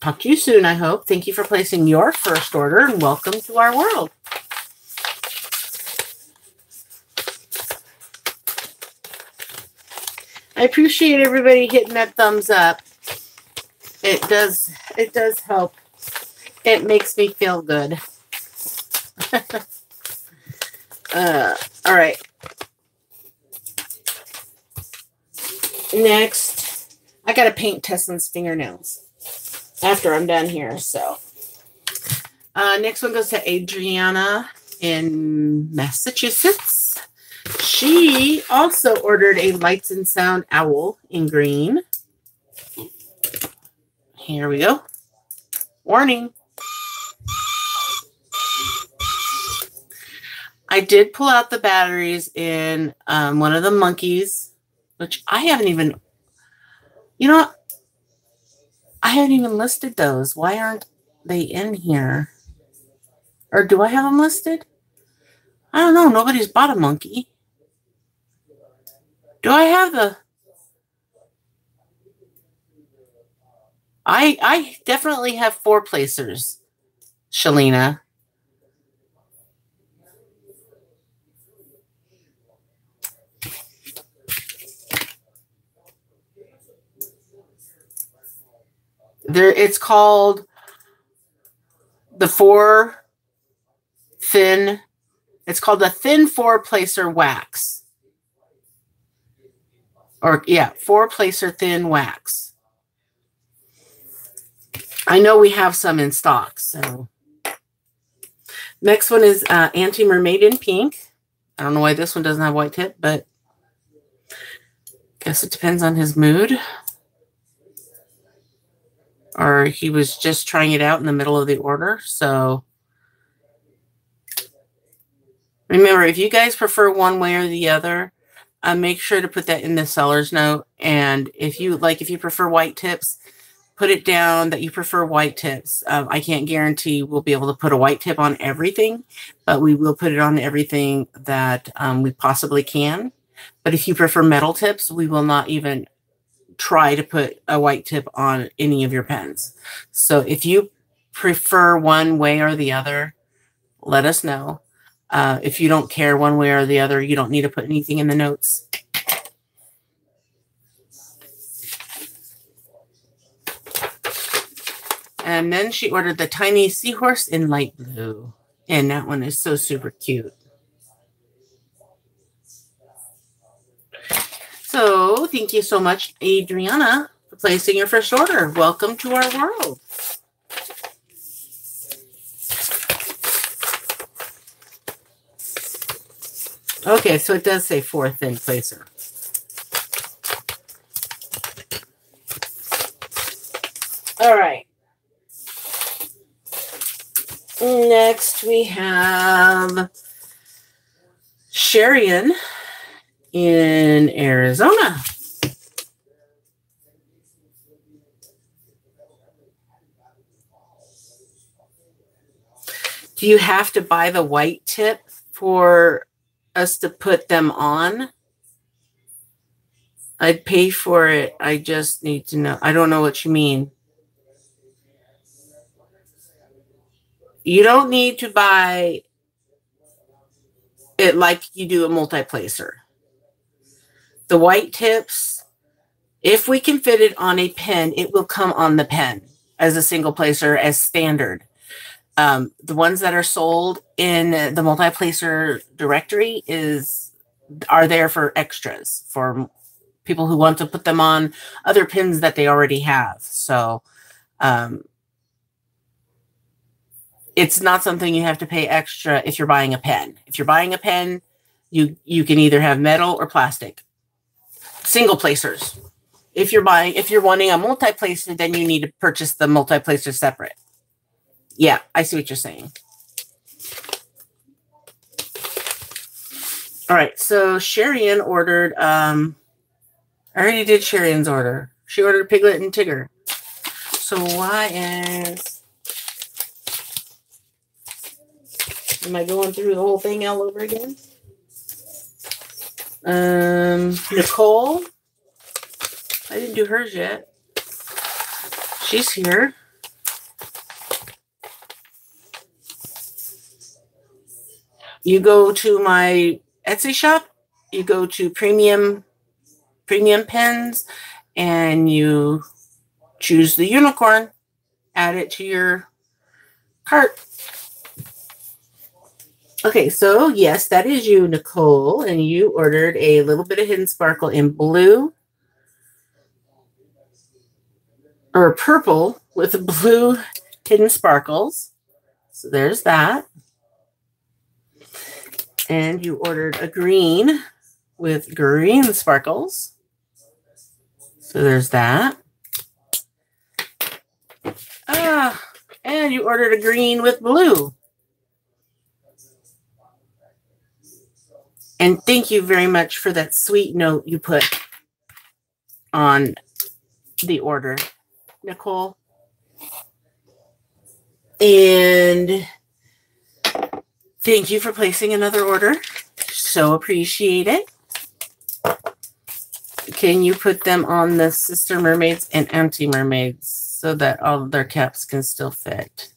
talk to you soon, I hope. Thank you for placing your first order and welcome to our world. I appreciate everybody hitting that thumbs up. It does help. It makes me feel good. All right. Next, I got to paint Tesslyn's fingernails after I'm done here. So next one goes to Adriana in Massachusetts. She also ordered a lights and sound owl in green. Here we go. Warning. I did pull out the batteries in one of the monkeys, which I haven't even, you know, I haven't even listed those. Why aren't they in here? Or do I have them listed? I don't know. Nobody's bought a monkey. Do I have the? I definitely have 4 placers, Shalina. There, it's called the 4 thin, it's called the thin 4 placer wax. Or yeah, 4 placer thin wax. I know we have some in stock, so. Next one is Auntie Mermaid in pink. I don't know why this one doesn't have white tip, but guess it depends on his mood. Or he was just trying it out in the middle of the order. So remember, if you guys prefer one way or the other, make sure to put that in the seller's note. And if you like, if you prefer white tips, put it down that you prefer white tips. I can't guarantee we'll be able to put a white tip on everything, but we will put it on everything that we possibly can. But if you prefer metal tips, we will not even try to put a white tip on any of your pens. So if you prefer one way or the other, let us know. If you don't care one way or the other, you don't need to put anything in the notes. And then she ordered the tiny seahorse in light blue. And that one is so super cute. So thank you so much, Adriana, for placing your first order. Welcome to our world. Okay, so it does say fourth in placer. All right. Next we have Sherian in Arizona. Do you have to buy the white tip for us to put them on? I'd pay for it. I just need to know. I don't know what you mean. You don't need to buy it like you do a multiplacer. The white tips, if we can fit it on a pen, it will come on the pen as a single placer as standard. The ones that are sold in the multiplacer directory are there for extras, for people who want to put them on other pins that they already have. So it's not something you have to pay extra if you're buying a pen. If you're buying a pen, you can either have metal or plastic. Single placers. If you're wanting a multiplacer, then you need to purchase the multiplacer separate. Yeah, I see what you're saying. All right, so Sherian ordered, I already did Sherian's order. She ordered Piglet and Tigger. So am I going through the whole thing all over again? Nicole, I didn't do hers yet. She's here. You go to my Etsy shop, you go to premium pins, and you choose the unicorn, add it to your cart. Okay, so yes, that is you, Nicole, and you ordered a little bit of Hidden Sparkle in blue, or purple with blue hidden sparkles. So there's that. And you ordered a green with green sparkles. So there's that. And you ordered a green with blue. And thank you very much for that sweet note you put on the order, Nicole. And thank you for placing another order. So appreciate it. Can you put them on the Sister Mermaids and Auntie Mermaids so that all of their caps can still fit?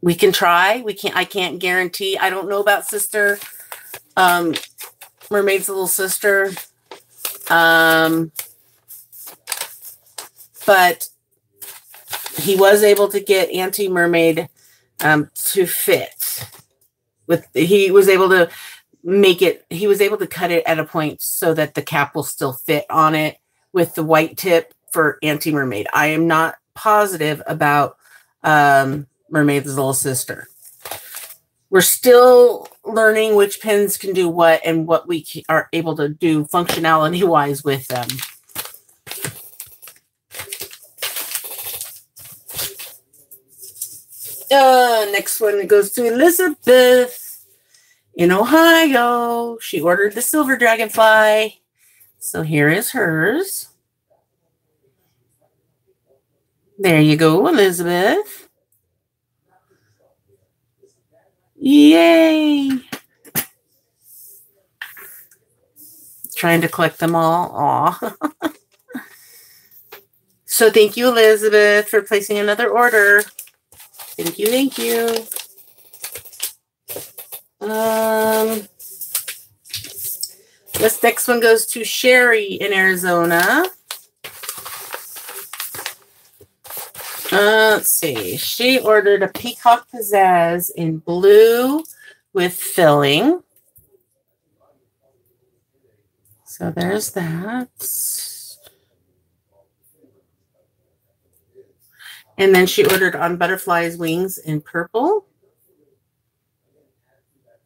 We can try. I can't guarantee. I don't know about Sister Mermaid's Little Sister. But he was able to get Auntie Mermaid to fit. He was able to make it, he was able to cut it at a point so that the cap will still fit on it with the white tip for Auntie Mermaid. I am not positive about Mermaid's Little Sister. We're still learning which pins can do what and what we are able to do functionality wise with them. Next one goes to Elizabeth in Ohio. She ordered the silver dragonfly. So here is hers. There you go, Elizabeth. Yay. Trying to collect them all. Aw. So thank you, Elizabeth, for placing another order. Thank you, thank you. This next one goes to Sherry in Arizona. Let's see. She ordered a Peacock Pizzazz in blue with filling. So there's that. And then she ordered on butterflies wings in purple.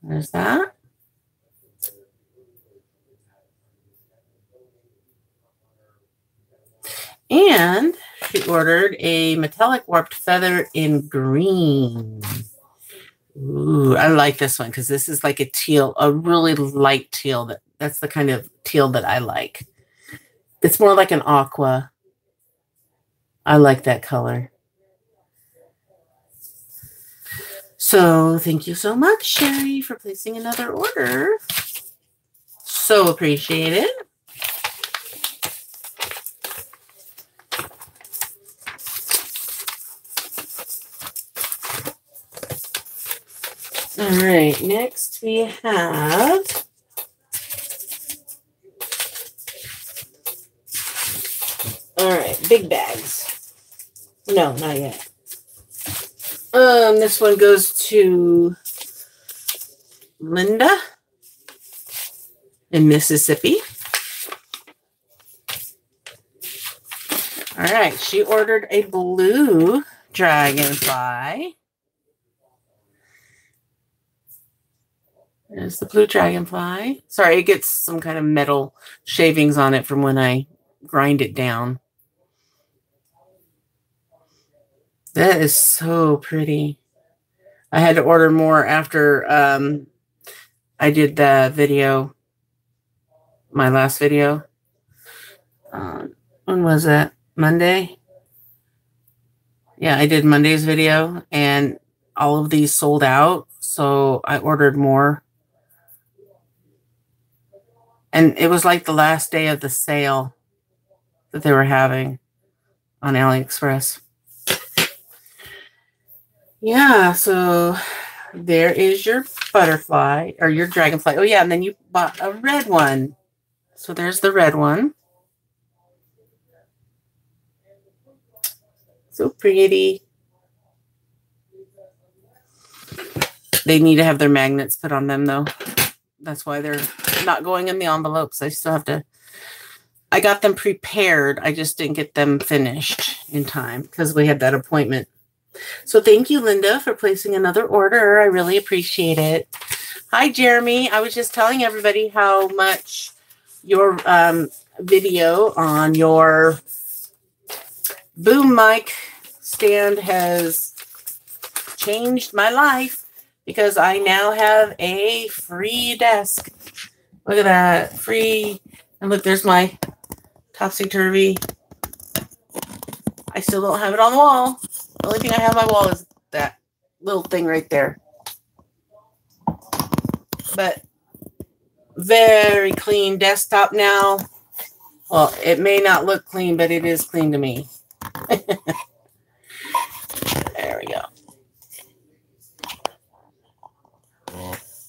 There's that. And she ordered a metallic warped feather in green. Ooh, I like this one because this is like a teal, a really light teal. That's the kind of teal that I like. It's more like an aqua. I like that color. So thank you so much, Sherry, for placing another order. So appreciated. All right, next we have big bags. No, not yet. This one goes to Linda in Mississippi. All right, she ordered a blue dragonfly. There's the blue dragonfly. Sorry, it gets some kind of metal shavings on it from when I grind it down. That is so pretty. I had to order more after I did the video, my last video. When was that? Monday? Yeah, I did Monday's video, and all of these sold out, so I ordered more. And it was like the last day of the sale that they were having on AliExpress. Yeah, so there is your butterfly or your dragonfly. Oh, yeah, and then you bought a red one. So there's the red one. So pretty. They need to have their magnets put on them, though. That's why they're not going in the envelopes. I still have to. I got them prepared. I just didn't get them finished in time because we had that appointment. So thank you, Linda, for placing another order. I really appreciate it. Hi, Jeremy. I was just telling everybody how much your video on your boom mic stand has changed my life. Because I now have a free desk. Look at that. Free. And look, there's my topsy-turvy. I still don't have it on the wall. The only thing I have on my wall is that little thing right there. But very clean desktop now. Well, it may not look clean, but it is clean to me. There we go.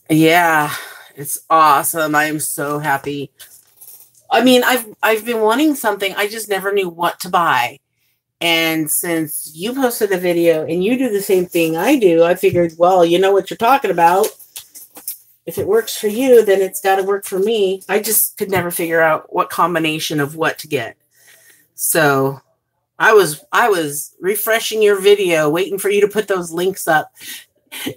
Yeah, it's awesome. I am so happy. I mean, I've been wanting something. I just never knew what to buy. And since you posted a video and you do the same thing I do, I figured, well, you know what you're talking about. If it works for you, then it's got to work for me. I just could never figure out what combination of what to get. So I was refreshing your video, waiting for you to put those links up.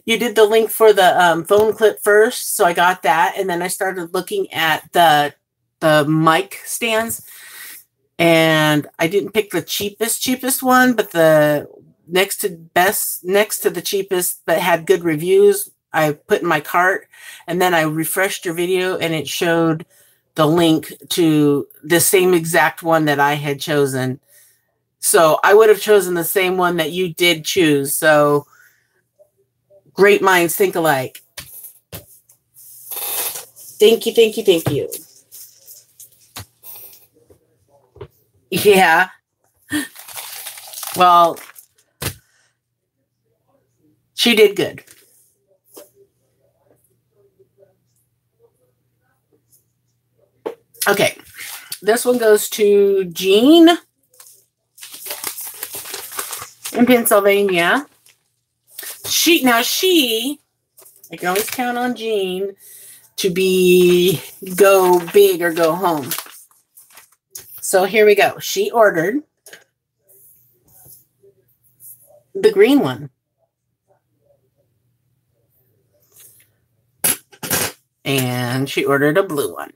You did the link for the phone clip first, so I got that, and then I started looking at the mic stands, and I didn't pick the cheapest one, but the next to best, next to the cheapest, but had good reviews, I put in my cart, and then I refreshed your video, and it showed the link to the same exact one that I had chosen. So I would have chosen the same one that you did choose, so... Great minds think alike. Thank you, thank you, thank you. Yeah. Well, she did good. Okay. This one goes to Jean in Pennsylvania. Now she, I can always count on Jean to be go big or go home. So here we go. She ordered the green one. and she ordered a blue one.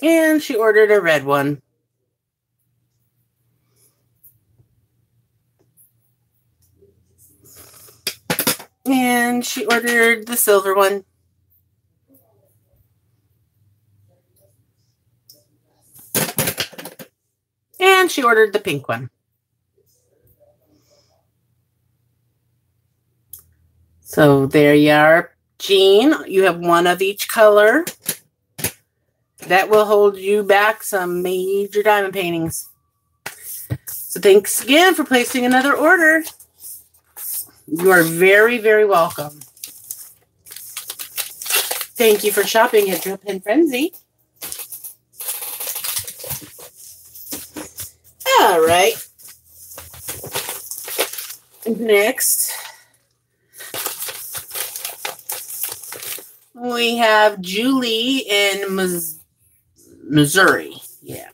And she ordered a red one. And she ordered the silver one. And she ordered the pink one. So there you are, Jean. You have one of each color. That will hold you back some major diamond paintings. So thanks again for placing another order. You are very, very welcome. Thank you for shopping at Drill Pen Frenzy. All right. Next, we have Julie in Missouri. Yeah.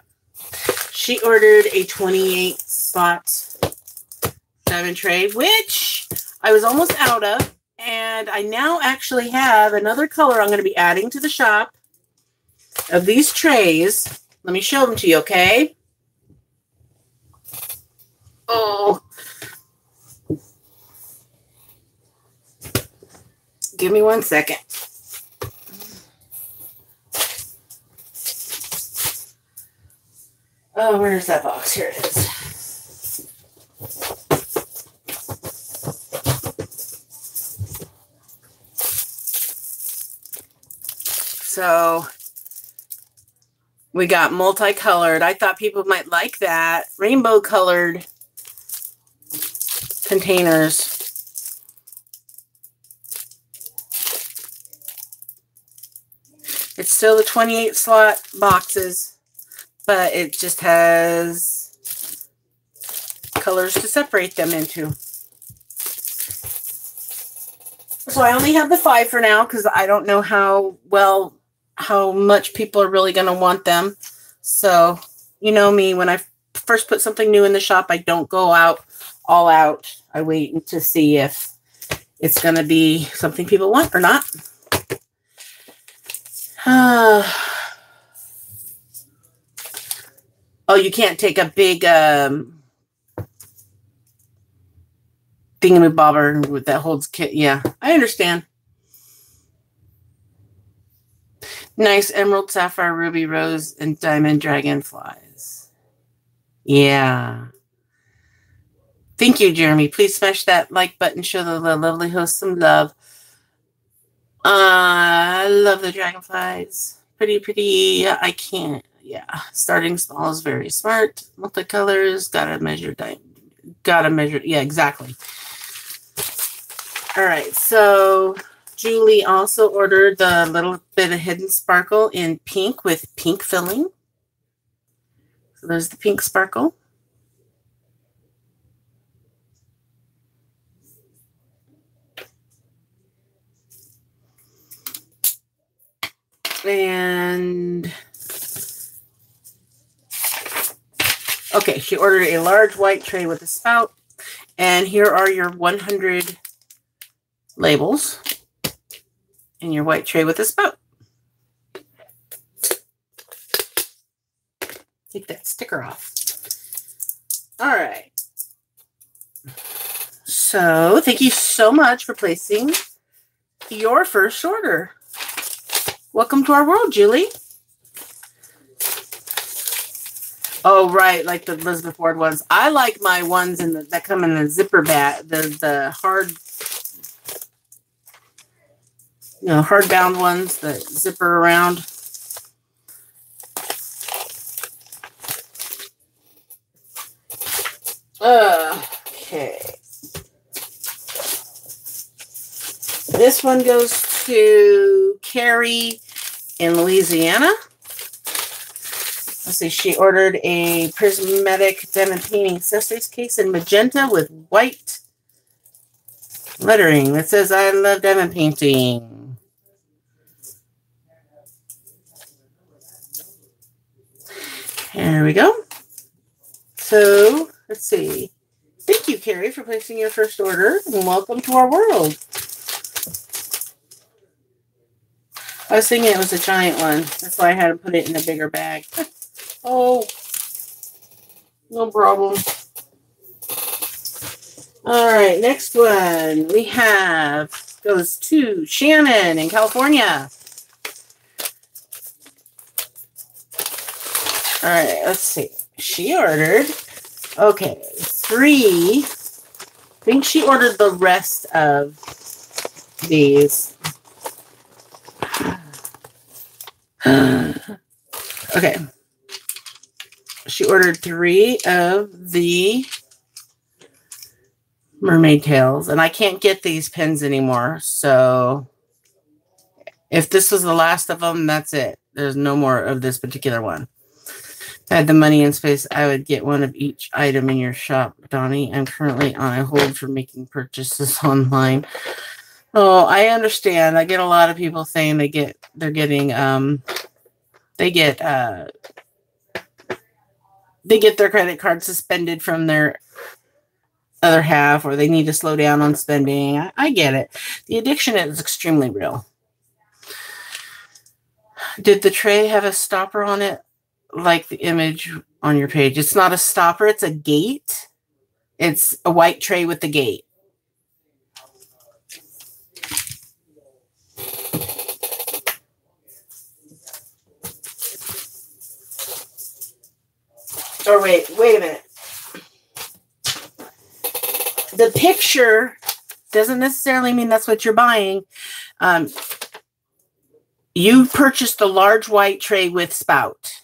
She ordered a 28-slot diamond tray, which I was almost out of. And I now actually have another color I'm going to be adding to the shop of these trays. Let me show them to you, okay? Oh. Give me one second. Oh, where's that box? Here it is. So we got multicolored. I thought people might like that. Rainbow colored containers. It's still the 28-slot boxes, but it just has colors to separate them into. So I only have the 5 for now because I don't know how much people are really going to want them. So you know me, when I first put something new in the shop, I don't go out all out. I wait to see if it's going to be something people want or not. Oh, you can't take a big thingamabobber with that holds kit. Yeah, I understand. Nice emerald, sapphire, ruby, rose, and diamond dragonflies. Yeah. Thank you, Jeremy. Please smash that like button. Show the lovely host some love. I love the dragonflies. Pretty, pretty. I can't. Yeah, starting small is very smart. Multicolors, gotta measure. Yeah, exactly. All right, so Julie also ordered the little bit of hidden sparkle in pink with pink filling. So there's the pink sparkle. And okay, she ordered a large white tray with a spout. And here are your 100 labels in your white tray with a spout. Take that sticker off. All right. So thank you so much for placing your first order. Welcome to our world, Julie. Oh, right, like the Elizabeth Ward ones. I like my ones in that come in the zipper bag, the hard, you know, hardbound ones that zipper around. Okay. This one goes to Carrie in Louisiana. Let's see, she ordered a prismatic diamond painting accessories case in magenta with white lettering that says, I love diamond painting. Here we go. So, let's see. Thank you, Carrie, for placing your first order, and welcome to our world. I was thinking it was a giant one. That's why I had to put it in a bigger bag. Oh, no problem. All right, next one we have goes to Shannon in California. All right, let's see. She ordered, okay, three. I think she ordered the rest of these. Okay. She ordered three of the mermaid tails, and I can't get these pins anymore. So if this was the last of them, that's it. There's no more of this particular one. If I had the money and space, I would get one of each item in your shop, Donnie. I'm currently on a hold for making purchases online. Oh, I understand. I get a lot of people saying they get their credit card suspended from their other half, or they need to slow down on spending. I get it. The addiction is extremely real. Did the tray have a stopper on it, like the image on your page? It's not a stopper. It's a gate. It's a white tray with the gate. Or wait a minute. The picture doesn't necessarily mean that's what you're buying. You purchased a large white tray with spout.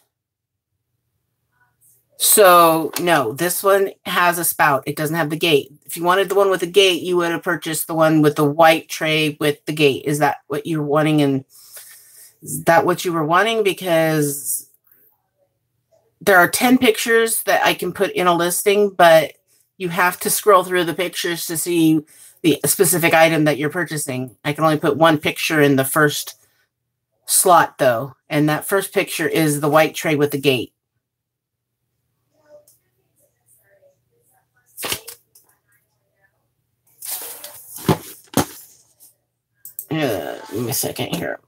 So, no, this one has a spout. It doesn't have the gate. If you wanted the one with the gate, you would have purchased the one with the white tray with the gate. Is that what you're wanting? And is that what you were wanting? Because there are 10 pictures that I can put in a listing, but you have to scroll through the pictures to see the specific item that you're purchasing. I can only put one picture in the first slot, though, and that first picture is the white tray with the gate. Give me a second here.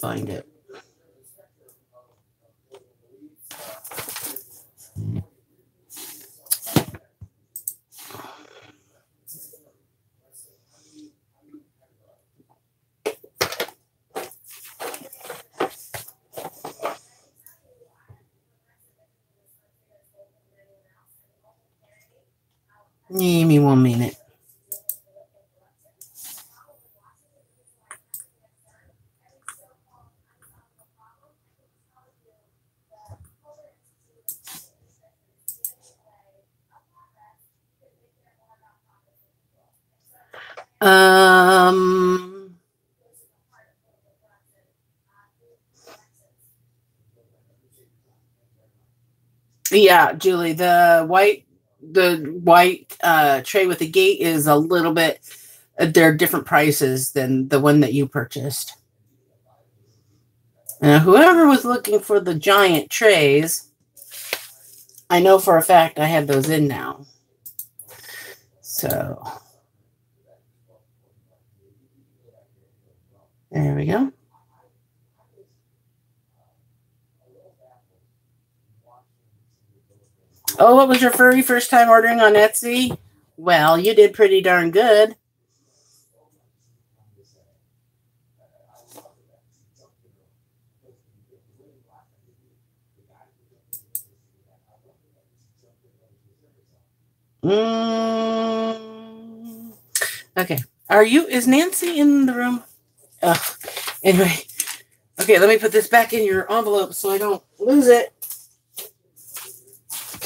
Find it. Give me 1 minute. Yeah, Julie, the white tray with the gate is a little bit, they're different prices than the one that you purchased. Now, whoever was looking for the giant trays, I know for a fact I have those in now. So, there we go. Oh, what was your furry first time ordering on Etsy? Well, you did pretty darn good. Okay. Is Nancy in the room? Oh, anyway. Okay, let me put this back in your envelope so I don't lose it.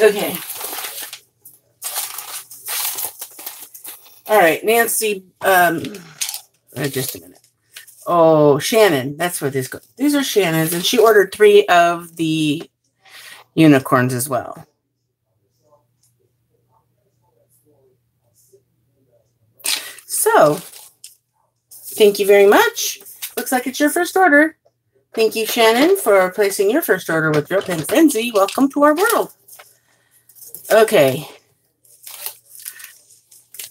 Okay. All right, Nancy. Just a minute. Oh, Shannon. That's where these go. These are Shannon's, and she ordered three of the unicorns as well. So, thank you very much. Looks like it's your first order. Thank you, Shannon, for placing your first order with Real Pen Frenzy. Welcome to our world. Okay.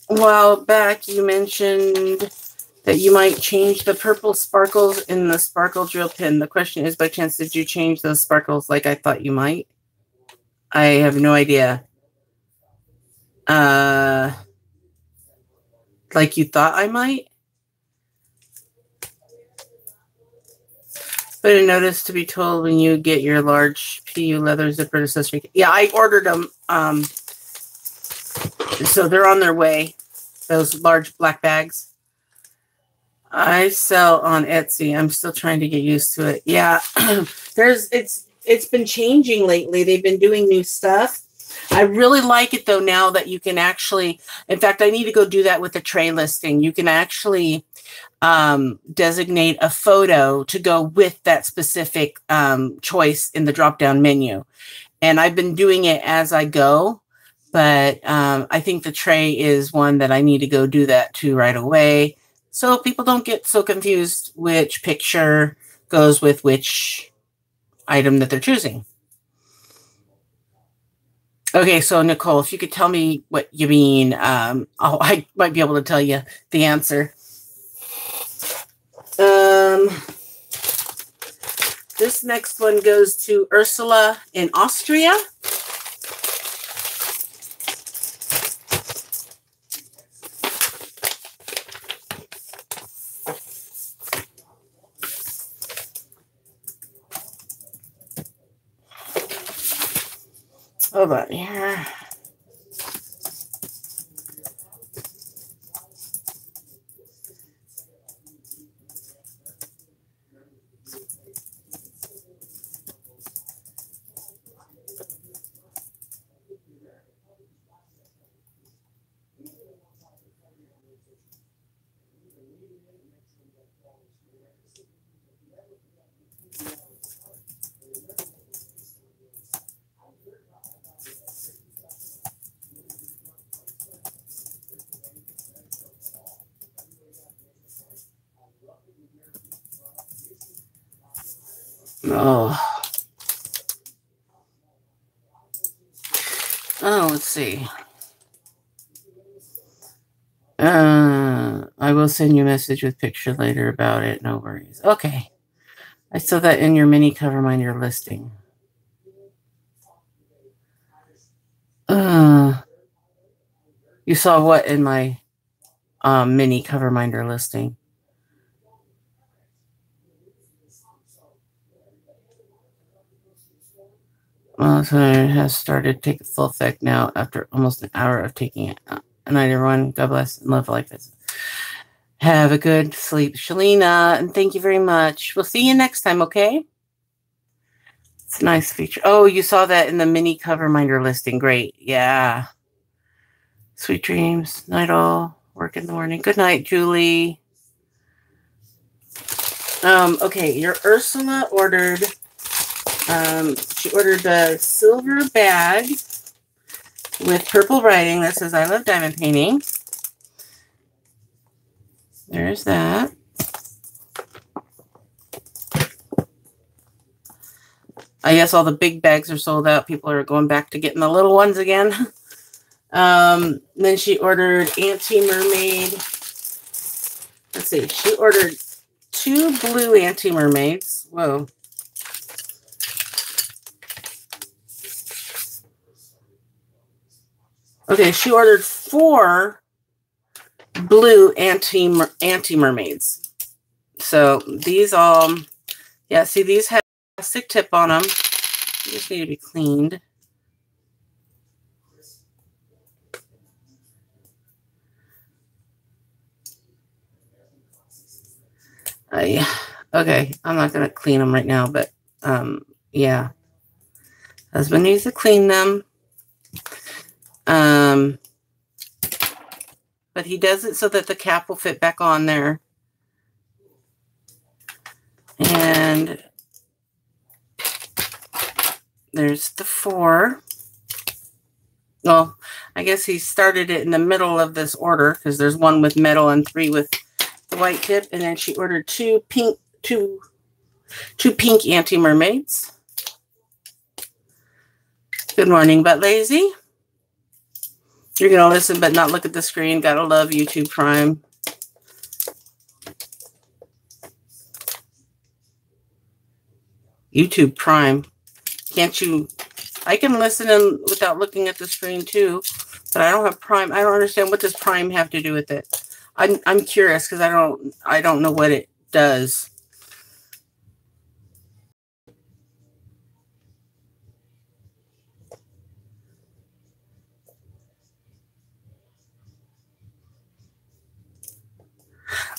A while back, you mentioned that you might change the purple sparkles in the sparkle drill pen. The question is, by chance, did you change those sparkles like I thought you might? I have no idea. Like you thought I might? But a notice to be told when you get your large PU leather zipper accessory. Yeah, I ordered them. So they're on their way, those large black bags. I sell on Etsy. I'm still trying to get used to it. Yeah, it's been changing lately. They've been doing new stuff. I really like it, though, now that you can actually, in fact, I need to go do that with the tray listing. You can actually designate a photo to go with that specific choice in the drop-down menu. And I've been doing it as I go, but I think the tray is one that I need to go do that to right away, so people don't get so confused which picture goes with which item that they're choosing. Okay, so Nicole, if you could tell me what you mean, I might be able to tell you the answer. This next one goes to Ursula in Austria. Hold on here. Oh, let's see. I will send you a message with picture later about it. No worries. Okay. I saw that in your mini cover minder listing. You saw what in my mini cover minder listing? Well, so it has started to take full effect now after almost an hour of taking it. And I, everyone, God bless and love like this. Have a good sleep, Shalina, and thank you very much. We'll see you next time, okay? It's a nice feature. Oh, you saw that in the mini cover minder listing. Great, yeah. Sweet dreams, night all, work in the morning. Good night, Julie. Okay, your Ursula ordered... she ordered a silver bag with purple writing that says, I love diamond painting. There's that. I guess all the big bags are sold out. People are going back to getting the little ones again. Then she ordered Auntie Mermaid. Let's see. She ordered 2 blue Auntie Mermaids. Whoa. Okay, she ordered 4 blue anti-mermaids. So these all, yeah, see these have a plastic tip on them. They just need to be cleaned. Yeah. Okay, I'm not going to clean them right now, but yeah. Husband needs to clean them. But he does it so that the cap will fit back on there. And there's the 4. Well, I guess he started it in the middle of this order because there's one with metal and three with the white tip. And then she ordered two pink Auntie Mermaids. Good morning, but lazy. You're going to listen but not look at the screen. Got to love YouTube Prime. YouTube Prime. Can't you? I can listen in without looking at the screen too, but I don't have Prime. I don't understand what does Prime have to do with it. I'm curious because I don't know what it does.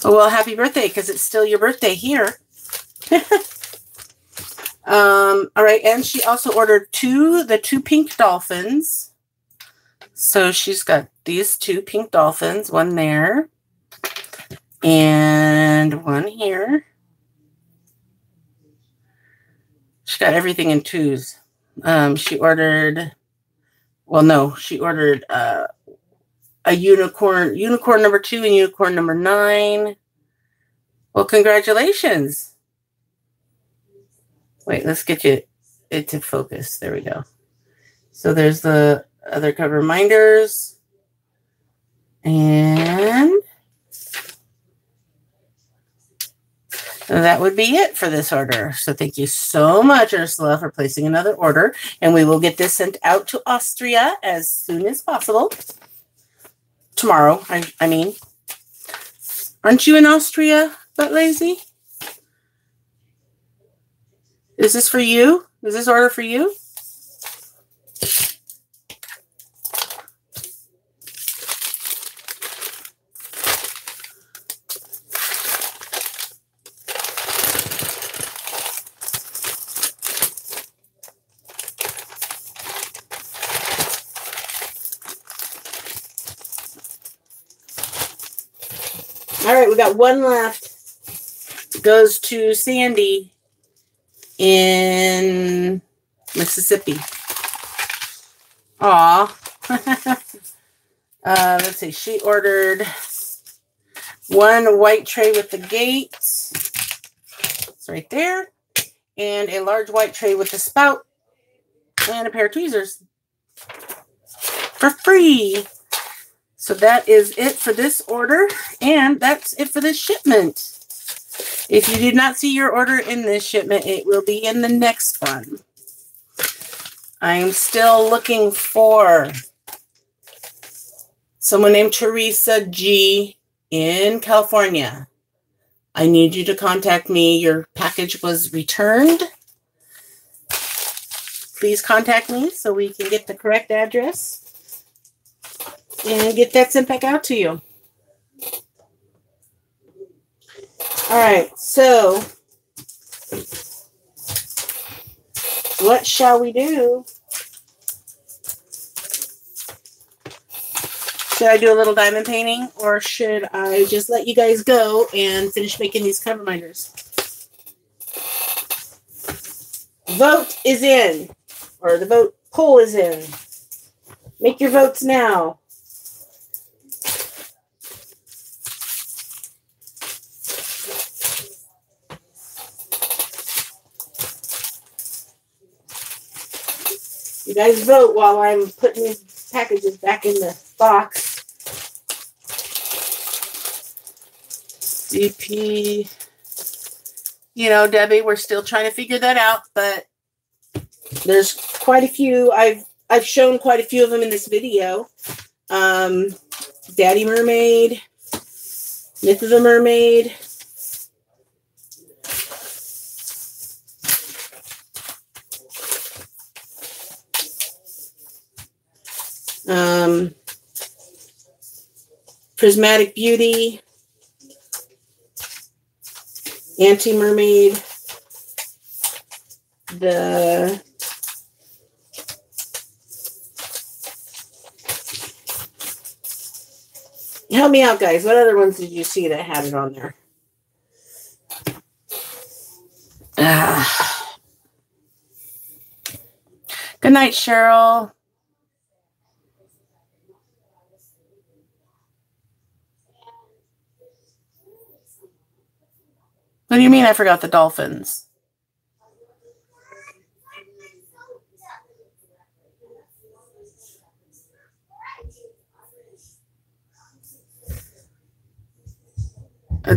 Oh, well, happy birthday because it's still your birthday here. All right, and she also ordered the two pink dolphins. So she's got these two pink dolphins, one there and one here. She got everything in twos. She ordered a unicorn number 2 and unicorn number 9. Well, congratulations. Wait, let's get you it to focus. There we go. So there's the other cover reminders. And that would be it for this order. So thank you so much, Ursula, for placing another order. And we will get this sent out to Austria as soon as possible. Tomorrow, I mean. Aren't you in Austria, but lazy? Is this for you? Is this order for you? All right, we got one left. It goes to Sandy in Mississippi. Aw. Let's see. She ordered one white tray with the gate. It's right there. And a large white tray with the spout. And a pair of tweezers. For free. So that is it for this order. And that's it for this shipment. If you did not see your order in this shipment, it will be in the next one. I'm still looking for someone named Teresa G. in California. I need you to contact me. Your package was returned. Please contact me so we can get the correct address and get that sent back out to you. All right, so what shall we do? Should I do a little diamond painting or should I just let you guys go and finish making these cover binders? Vote is in, or the vote poll is in. Make your votes now. You guys vote while I'm putting these packages back in the box. DP. You know, Debbie, we're still trying to figure that out, but there's quite a few. I've shown quite a few of them in this video. Daddy Mermaid, Myth of the Mermaid. Prismatic Beauty, Auntie Mermaid, the help me out, guys. What other ones did you see that had it on there? Good night, Cheryl. What do you mean I forgot the dolphins?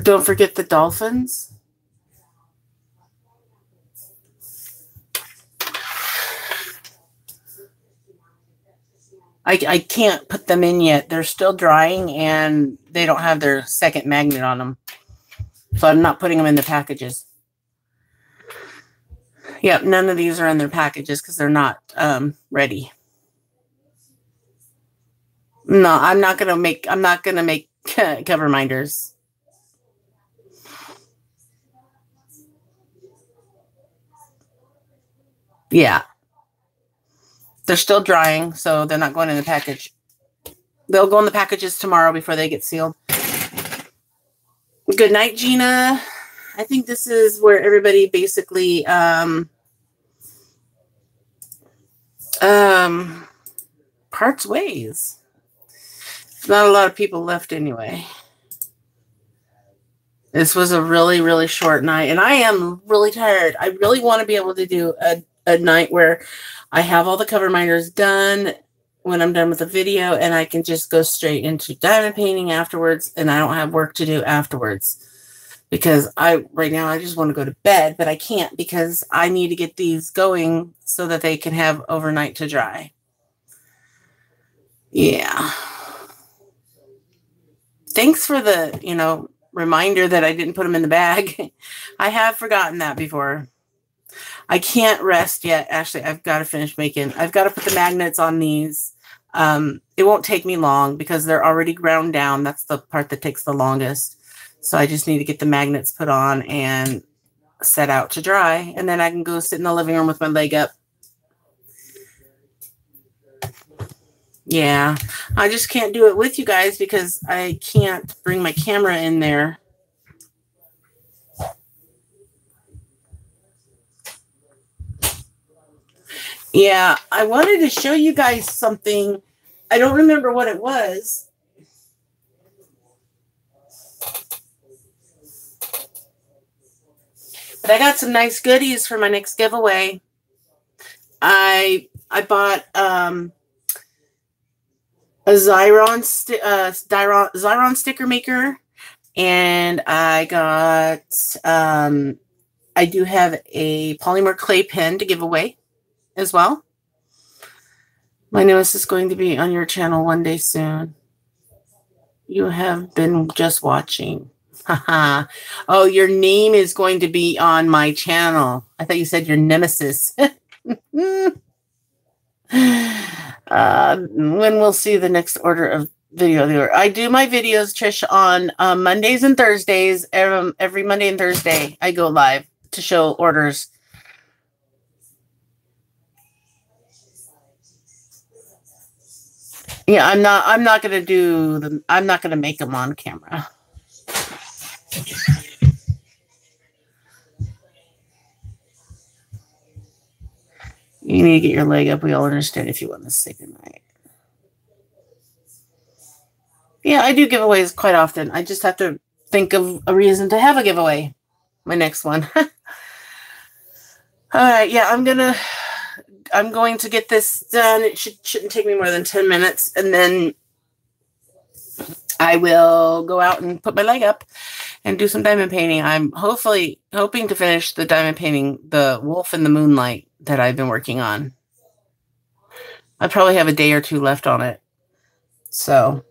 Don't forget the dolphins. I can't put them in yet. They're still drying and they don't have their second magnet on them. So I'm not putting them in the packages. Yep, none of these are in their packages because they're not ready. No, I'm not gonna make cover minders. Yeah. They're still drying, so they're not going in the package. They'll go in the packages tomorrow before they get sealed. Good night, Gina. I think this is where everybody basically parts ways. Not a lot of people left anyway. This was a really, really short night, and I am really tired. I really want to be able to do a night where I have all the cover minders done when I'm done with the video, and I can just go straight into diamond painting afterwards, and I don't have work to do afterwards, because right now I just want to go to bed, but I can't because I need to get these going so that they can have overnight to dry. Yeah. Thanks for the, you know, reminder that I didn't put them in the bag. I have forgotten that before. I can't rest yet. Actually, I've got to finish making. I've got to put the magnets on these. It won't take me long because they're already ground down. That's the part that takes the longest. So I just need to get the magnets put on and set out to dry. And then I can go sit in the living room with my leg up. Yeah, I just can't do it with you guys because I can't bring my camera in there. Yeah, I wanted to show you guys something. I don't remember what it was. But I got some nice goodies for my next giveaway. I bought a Xyron sticker maker. And I got, I do have a polymer clay pen to give away as well. My newest is going to be on your channel one day soon. You have been just watching. Oh, your name is going to be on my channel. I thought you said your nemesis. When we'll see the next order of video. I do my videos, Trish, on Mondays and Thursdays. Every Monday and Thursday, I go live to show orders. Yeah, I'm not gonna make them on camera. You need to get your leg up. We all understand if you want to sleep at night. Yeah, I do giveaways quite often. I just have to think of a reason to have a giveaway. My next one. All right. Yeah, I'm going to get this done. It shouldn't take me more than 10 minutes. And then I will go out and put my leg up and do some diamond painting. I'm hoping to finish the diamond painting, the wolf in the moonlight that I've been working on. I probably have a day or two left on it. So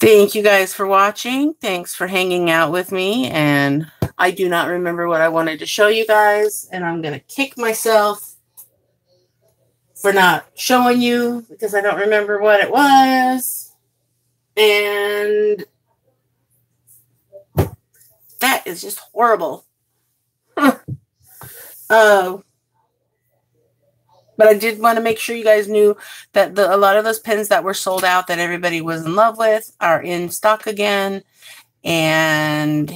thank you guys for watching. Thanks for hanging out with me. And I do not remember what I wanted to show you guys. And I'm going to kick myself for not showing you because I don't remember what it was. And that is just horrible. But I did want to make sure you guys knew that a lot of those pins that were sold out that everybody was in love with are in stock again. And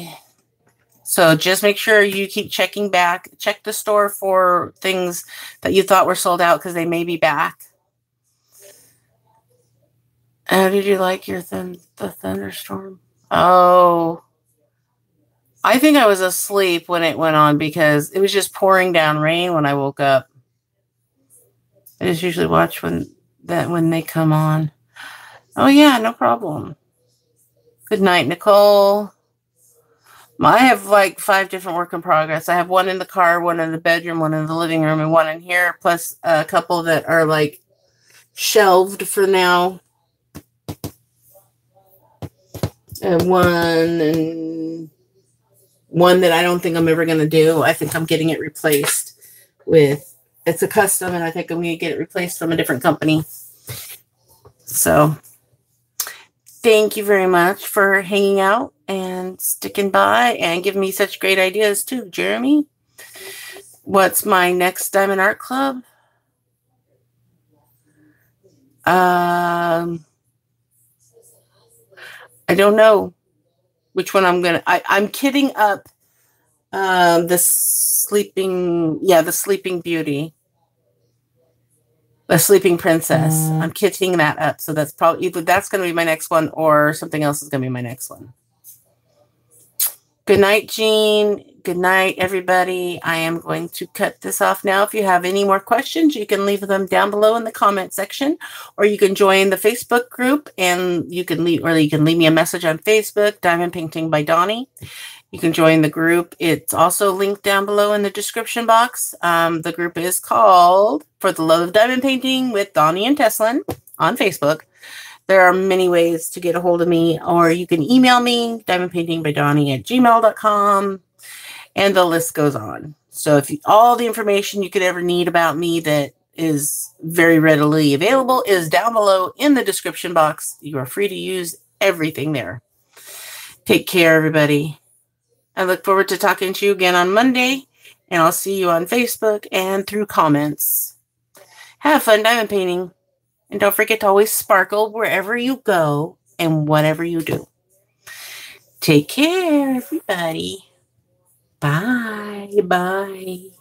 so just make sure you keep checking back. Check the store for things that you thought were sold out because they may be back. How did you like your the thunderstorm? Oh, I think I was asleep when it went on because it was just pouring down rain when I woke up. I just usually watch when they come on. Oh, yeah, no problem. Good night, Nicole. I have like 5 different work in progress. I have one in the car, one in the bedroom, one in the living room, and one in here, plus a couple that are like shelved for now. And one that I don't think I'm ever going to do. I think I'm getting it replaced with, it's a custom, and I think I'm going to get it replaced from a different company. So thank you very much for hanging out and sticking by and giving me such great ideas too, Jeremy. What's my next Diamond Art Club? I don't know which one I'm going to, I'm kidding up the Sleeping Beauty. The Sleeping Princess. I'm kitting that up. So that's probably either that's going to be my next one or something else is going to be my next one. Good night, Jean. Good night, everybody. I am going to cut this off now. If you have any more questions, you can leave them down below in the comment section, or you can join the Facebook group and you can leave, or you can leave me a message on Facebook, Diamond Painting by Donnie. You can join the group. It's also linked down below in the description box. The group is called For the Love of Diamond Painting with Donnie and Tesslynn on Facebook. There are many ways to get a hold of me, or you can email me, diamondpaintingbydonnie@gmail.com, and the list goes on. So if you, all the information you could ever need about me that is very readily available is down below in the description box. You are free to use everything there. Take care, everybody. I look forward to talking to you again on Monday, and I'll see you on Facebook and through comments. Have fun diamond painting, and don't forget to always sparkle wherever you go and whatever you do. Take care, everybody. Bye. Bye.